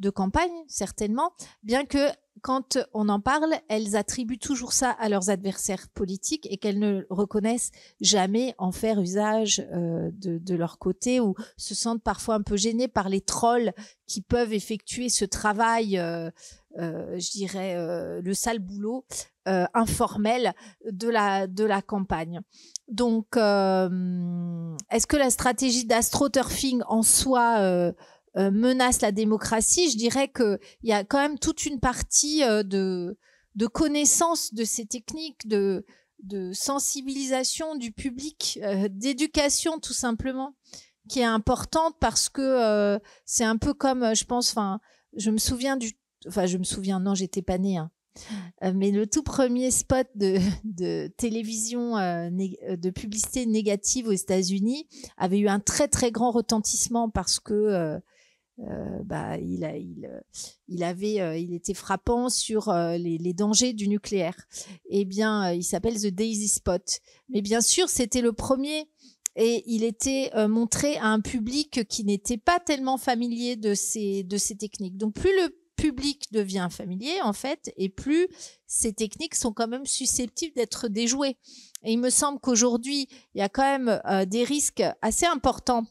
de campagne, certainement, bien que quand on en parle, elles attribuent toujours ça à leurs adversaires politiques et qu'elles ne reconnaissent jamais en faire usage euh, de, de leur côté, ou se sentent parfois un peu gênées par les trolls qui peuvent effectuer ce travail, euh, euh, je dirais, euh, le sale boulot euh, informel de la, de la campagne. Donc, euh, est-ce que la stratégie d'astroturfing en soi euh, Euh, menace la démocratie? Je dirais qu'il y a quand même toute une partie euh, de, de connaissance de ces techniques, de, de sensibilisation du public, euh, d'éducation tout simplement, qui est importante, parce que euh, c'est un peu comme, je pense, enfin, je me souviens du... Enfin, je me souviens, non, j'étais pas née, hein. Euh, mais le tout premier spot de, de télévision euh, né, de publicité négative aux États-Unis avait eu un très très grand retentissement, parce que euh, Euh, bah, il, a, il, il, avait, euh, il était frappant sur euh, les, les dangers du nucléaire. Eh bien, euh, il s'appelle The Daisy Spot. Mais bien sûr, c'était le premier, et il était euh, montré à un public qui n'était pas tellement familier de ces, de ces techniques. Donc, plus le public devient familier, en fait, et plus ces techniques sont quand même susceptibles d'être déjouées. Et il me semble qu'aujourd'hui, il y a quand même euh, des risques assez importants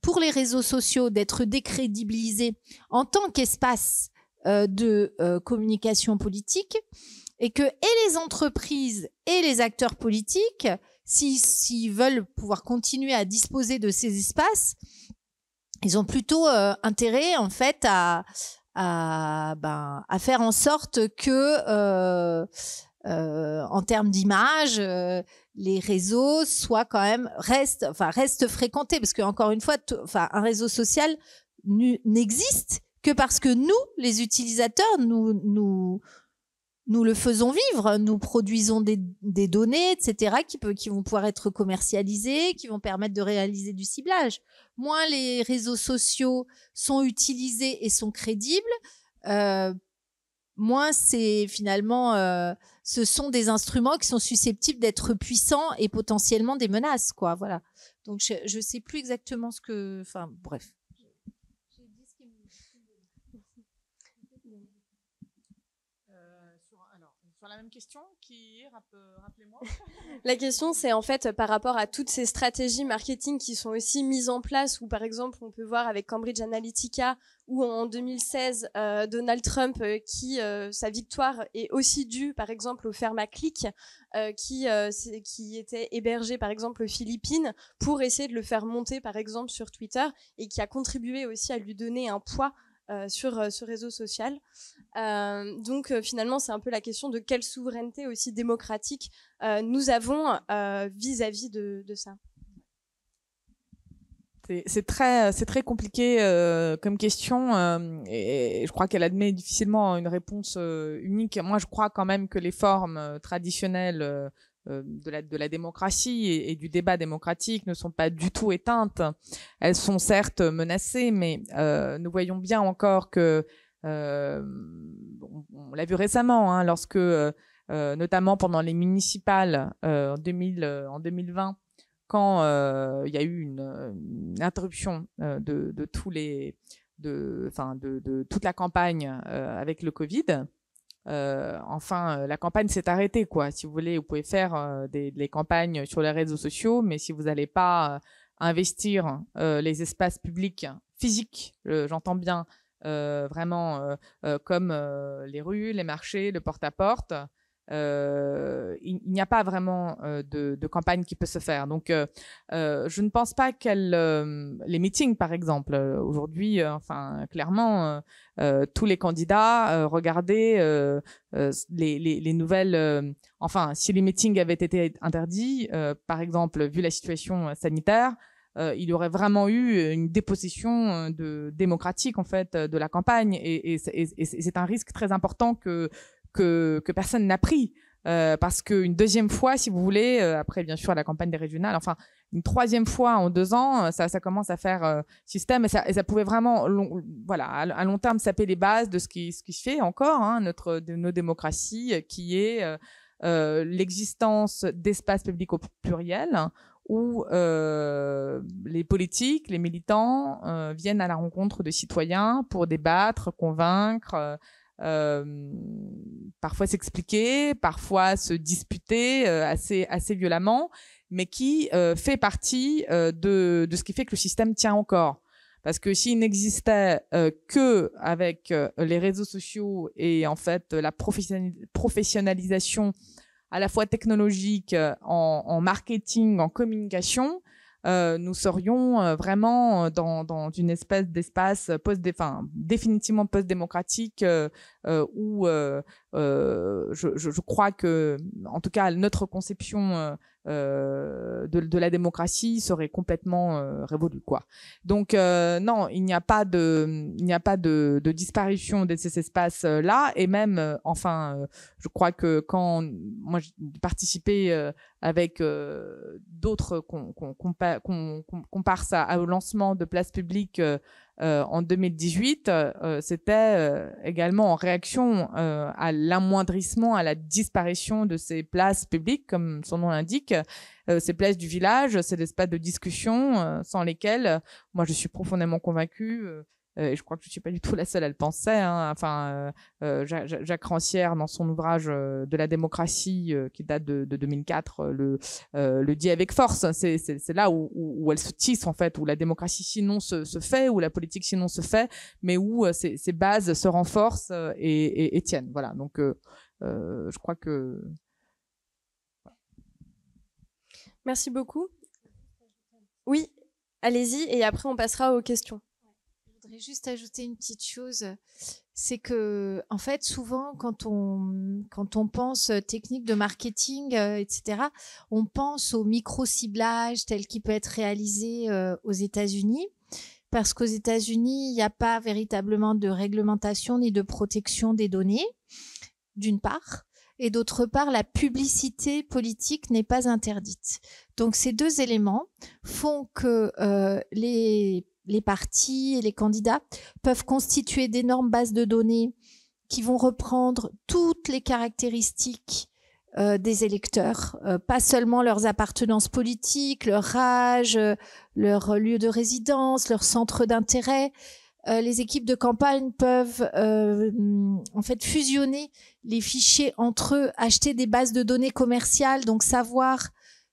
pour les réseaux sociaux d'être décrédibilisés en tant qu'espace euh, de euh, communication politique, et que et les entreprises et les acteurs politiques, s'ils si, veulent pouvoir continuer à disposer de ces espaces, ils ont plutôt euh, intérêt en fait à, à, ben, à faire en sorte que, euh, euh, en termes d'image, euh, les réseaux soient quand même restent, enfin restent fréquentés, parce que encore une fois, enfin un réseau social n'existe que parce que nous, les utilisateurs, nous nous Nous le faisons vivre, nous produisons des, des données, et cetera, qui, peut, qui vont pouvoir être commercialisées, qui vont permettre de réaliser du ciblage. Moins les réseaux sociaux sont utilisés et sont crédibles, euh, moins c'est finalement, euh, ce sont des instruments qui sont susceptibles d'être puissants et potentiellement des menaces, quoi. Voilà. Donc je, je sais plus exactement ce que, enfin bref. La même question qui est, rappelez-moi. La question, c'est en fait par rapport à toutes ces stratégies marketing qui sont aussi mises en place, où par exemple, on peut voir avec Cambridge Analytica, où en deux mille seize, euh, Donald Trump, euh, qui, euh, sa victoire est aussi due, par exemple, au Pharmaclick, euh, qui, euh, qui était hébergé, par exemple, aux Philippines, pour essayer de le faire monter, par exemple, sur Twitter, et qui a contribué aussi à lui donner un poids Euh, sur euh, ce réseau social. Euh, donc euh, finalement, c'est un peu la question de quelle souveraineté aussi démocratique euh, nous avons euh, vis-à-vis de, de ça. C'est très, c'est très compliqué euh, comme question, euh, et, et je crois qu'elle admet difficilement une réponse euh, unique. Moi, je crois quand même que les formes euh, traditionnelles euh, De la, de la démocratie et, et du débat démocratique ne sont pas du tout éteintes. Elles sont certes menacées, mais euh, nous voyons bien encore que, euh, on, on l'a vu récemment, hein, lorsque, euh, notamment pendant les municipales euh, en, deux mille, euh, en deux mille vingt, quand euh, il y a eu une, une interruption euh, de, de, tous les, de, enfin, de, de toute la campagne euh, avec le Covid. Euh, enfin, la campagne s'est arrêtée, quoi. Si vous voulez, vous pouvez faire euh, des, des campagnes sur les réseaux sociaux, mais si vous n'allez pas euh, investir euh, les espaces publics physiques, euh, j'entends bien euh, vraiment euh, euh, comme euh, les rues, les marchés, le porte-à-porte, -porte, euh, il, il n'y a pas vraiment euh, de, de campagne qui peut se faire. Donc, euh, euh, je ne pense pas qu'elle, euh, les meetings, par exemple, euh, aujourd'hui, euh, enfin, clairement. Euh, Euh, tous les candidats euh, regardaient euh, euh, les, les, les nouvelles. Euh, enfin, si les meetings avaient été interdits, euh, par exemple, vu la situation sanitaire, euh, il y aurait vraiment eu une dépossession de, démocratique en fait de la campagne, et, et, et, et c'est un risque très important que que, que personne n'a pris, euh, parce qu'une deuxième fois, si vous voulez, euh, après bien sûr la campagne des régionales, enfin. Une troisième fois en deux ans, ça, ça commence à faire euh, système, et ça, et ça pouvait vraiment, long, voilà, à, à long terme saper les bases de ce qui, ce qui se fait encore, hein, notre, de nos démocraties, qui est euh, euh, l'existence d'espaces publics au pluriel, hein, où euh, les politiques, les militants euh, viennent à la rencontre de citoyens pour débattre, convaincre. Euh, Euh, parfois s'expliquer, parfois se disputer euh, assez assez violemment, mais qui euh, fait partie euh, de de ce qui fait que le système tient encore. Parce que s'il n'existait euh, que avec euh, les réseaux sociaux et en fait la professionnalisation à la fois technologique, en, en marketing, en communication, Euh, nous serions euh, vraiment dans, dans une espèce d'espace post -dé enfin, définitivement post-démocratique euh, euh, où euh, euh, je, je crois que, en tout cas, notre conception euh, de, de la démocratie serait complètement euh, révolue, quoi. Donc, euh, non, il n'y a pas de, il n'y a pas de, de disparition de ces espaces-là, et même, euh, enfin, euh, je crois que quand moi j'ai participé euh, avec euh, d'autres qu'on qu'on qu'on compare ça au lancement de Place Publique euh, euh, en deux mille dix-huit, euh, c'était euh, également en réaction euh, à l'amoindrissement, à la disparition de ces places publiques, comme son nom l'indique. Euh, ces places du village, ces espaces de discussion euh, sans lesquels, moi je suis profondément convaincue, euh, euh, et je crois que je suis pas du tout la seule à le penser, hein. Enfin, euh, Jacques, Jacques Rancière, dans son ouvrage euh, de la démocratie euh, qui date de, de deux mille quatre, euh, le, euh, le dit avec force. C'est, c'est, c'est là où, où, où elle se tisse, en fait, où la démocratie sinon se, se fait, où la politique sinon se fait, mais où euh, ses, ses bases se renforcent euh, et, et, et tiennent. Voilà, donc euh, euh, je crois que... Voilà. Merci beaucoup. Oui, allez-y, et après on passera aux questions. Je voudrais juste ajouter une petite chose, c'est que en fait souvent quand on quand on pense technique de marketing, euh, et cetera, on pense au micro-ciblage tel qu'il peut être réalisé euh, aux États-Unis, parce qu'aux États-Unis il n'y a pas véritablement de réglementation ni de protection des données, d'une part. Et d'autre part, la publicité politique n'est pas interdite. Donc, ces deux éléments font que euh, les, les partis et les candidats peuvent constituer d'énormes bases de données qui vont reprendre toutes les caractéristiques euh, des électeurs, euh, pas seulement leurs appartenances politiques, leur âge, euh, leur lieu de résidence, leur centre d'intérêt. Euh, les équipes de campagne peuvent euh, en fait fusionner les fichiers entre eux, acheter des bases de données commerciales, donc savoir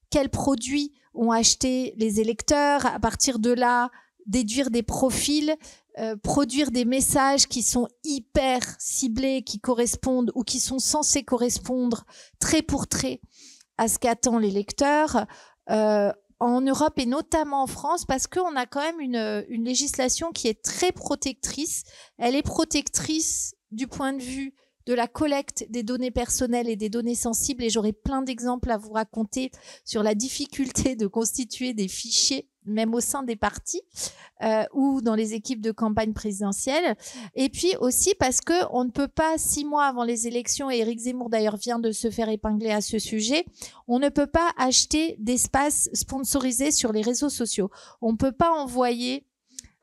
quels produits ont acheté les électeurs, à partir de là déduire des profils, euh, produire des messages qui sont hyper ciblés, qui correspondent ou qui sont censés correspondre trait pour trait à ce qu'attend l'électeur. Euh, en Europe et notamment en France, parce qu'on a quand même une, une législation qui est très protectrice. Elle est protectrice du point de vue de la collecte des données personnelles et des données sensibles, et j'aurai plein d'exemples à vous raconter sur la difficulté de constituer des fichiers, même au sein des partis euh, ou dans les équipes de campagne présidentielle. Et puis aussi parce que on ne peut pas, six mois avant les élections, et Éric Zemmour d'ailleurs vient de se faire épingler à ce sujet, on ne peut pas acheter d'espace sponsorisé sur les réseaux sociaux. On ne peut pas envoyer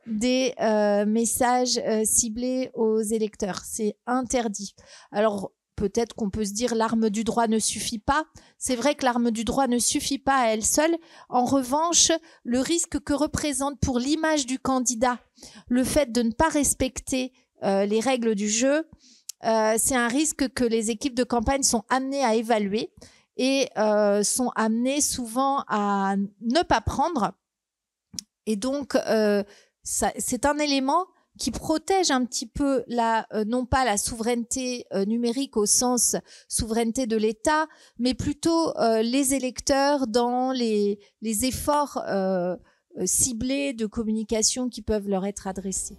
des euh, messages euh, ciblés aux électeurs. C'est interdit. Alors, peut-être qu'on peut se dire l'arme du droit ne suffit pas. C'est vrai que l'arme du droit ne suffit pas à elle seule. En revanche, le risque que représente pour l'image du candidat le fait de ne pas respecter euh, les règles du jeu, euh, c'est un risque que les équipes de campagne sont amenées à évaluer et euh, sont amenées souvent à ne pas prendre. Et donc, euh, ça, c'est un élément qui protège un petit peu la, euh, non pas la souveraineté euh, numérique au sens souveraineté de l'État, mais plutôt euh, les électeurs dans les, les efforts euh, ciblés de communication qui peuvent leur être adressés.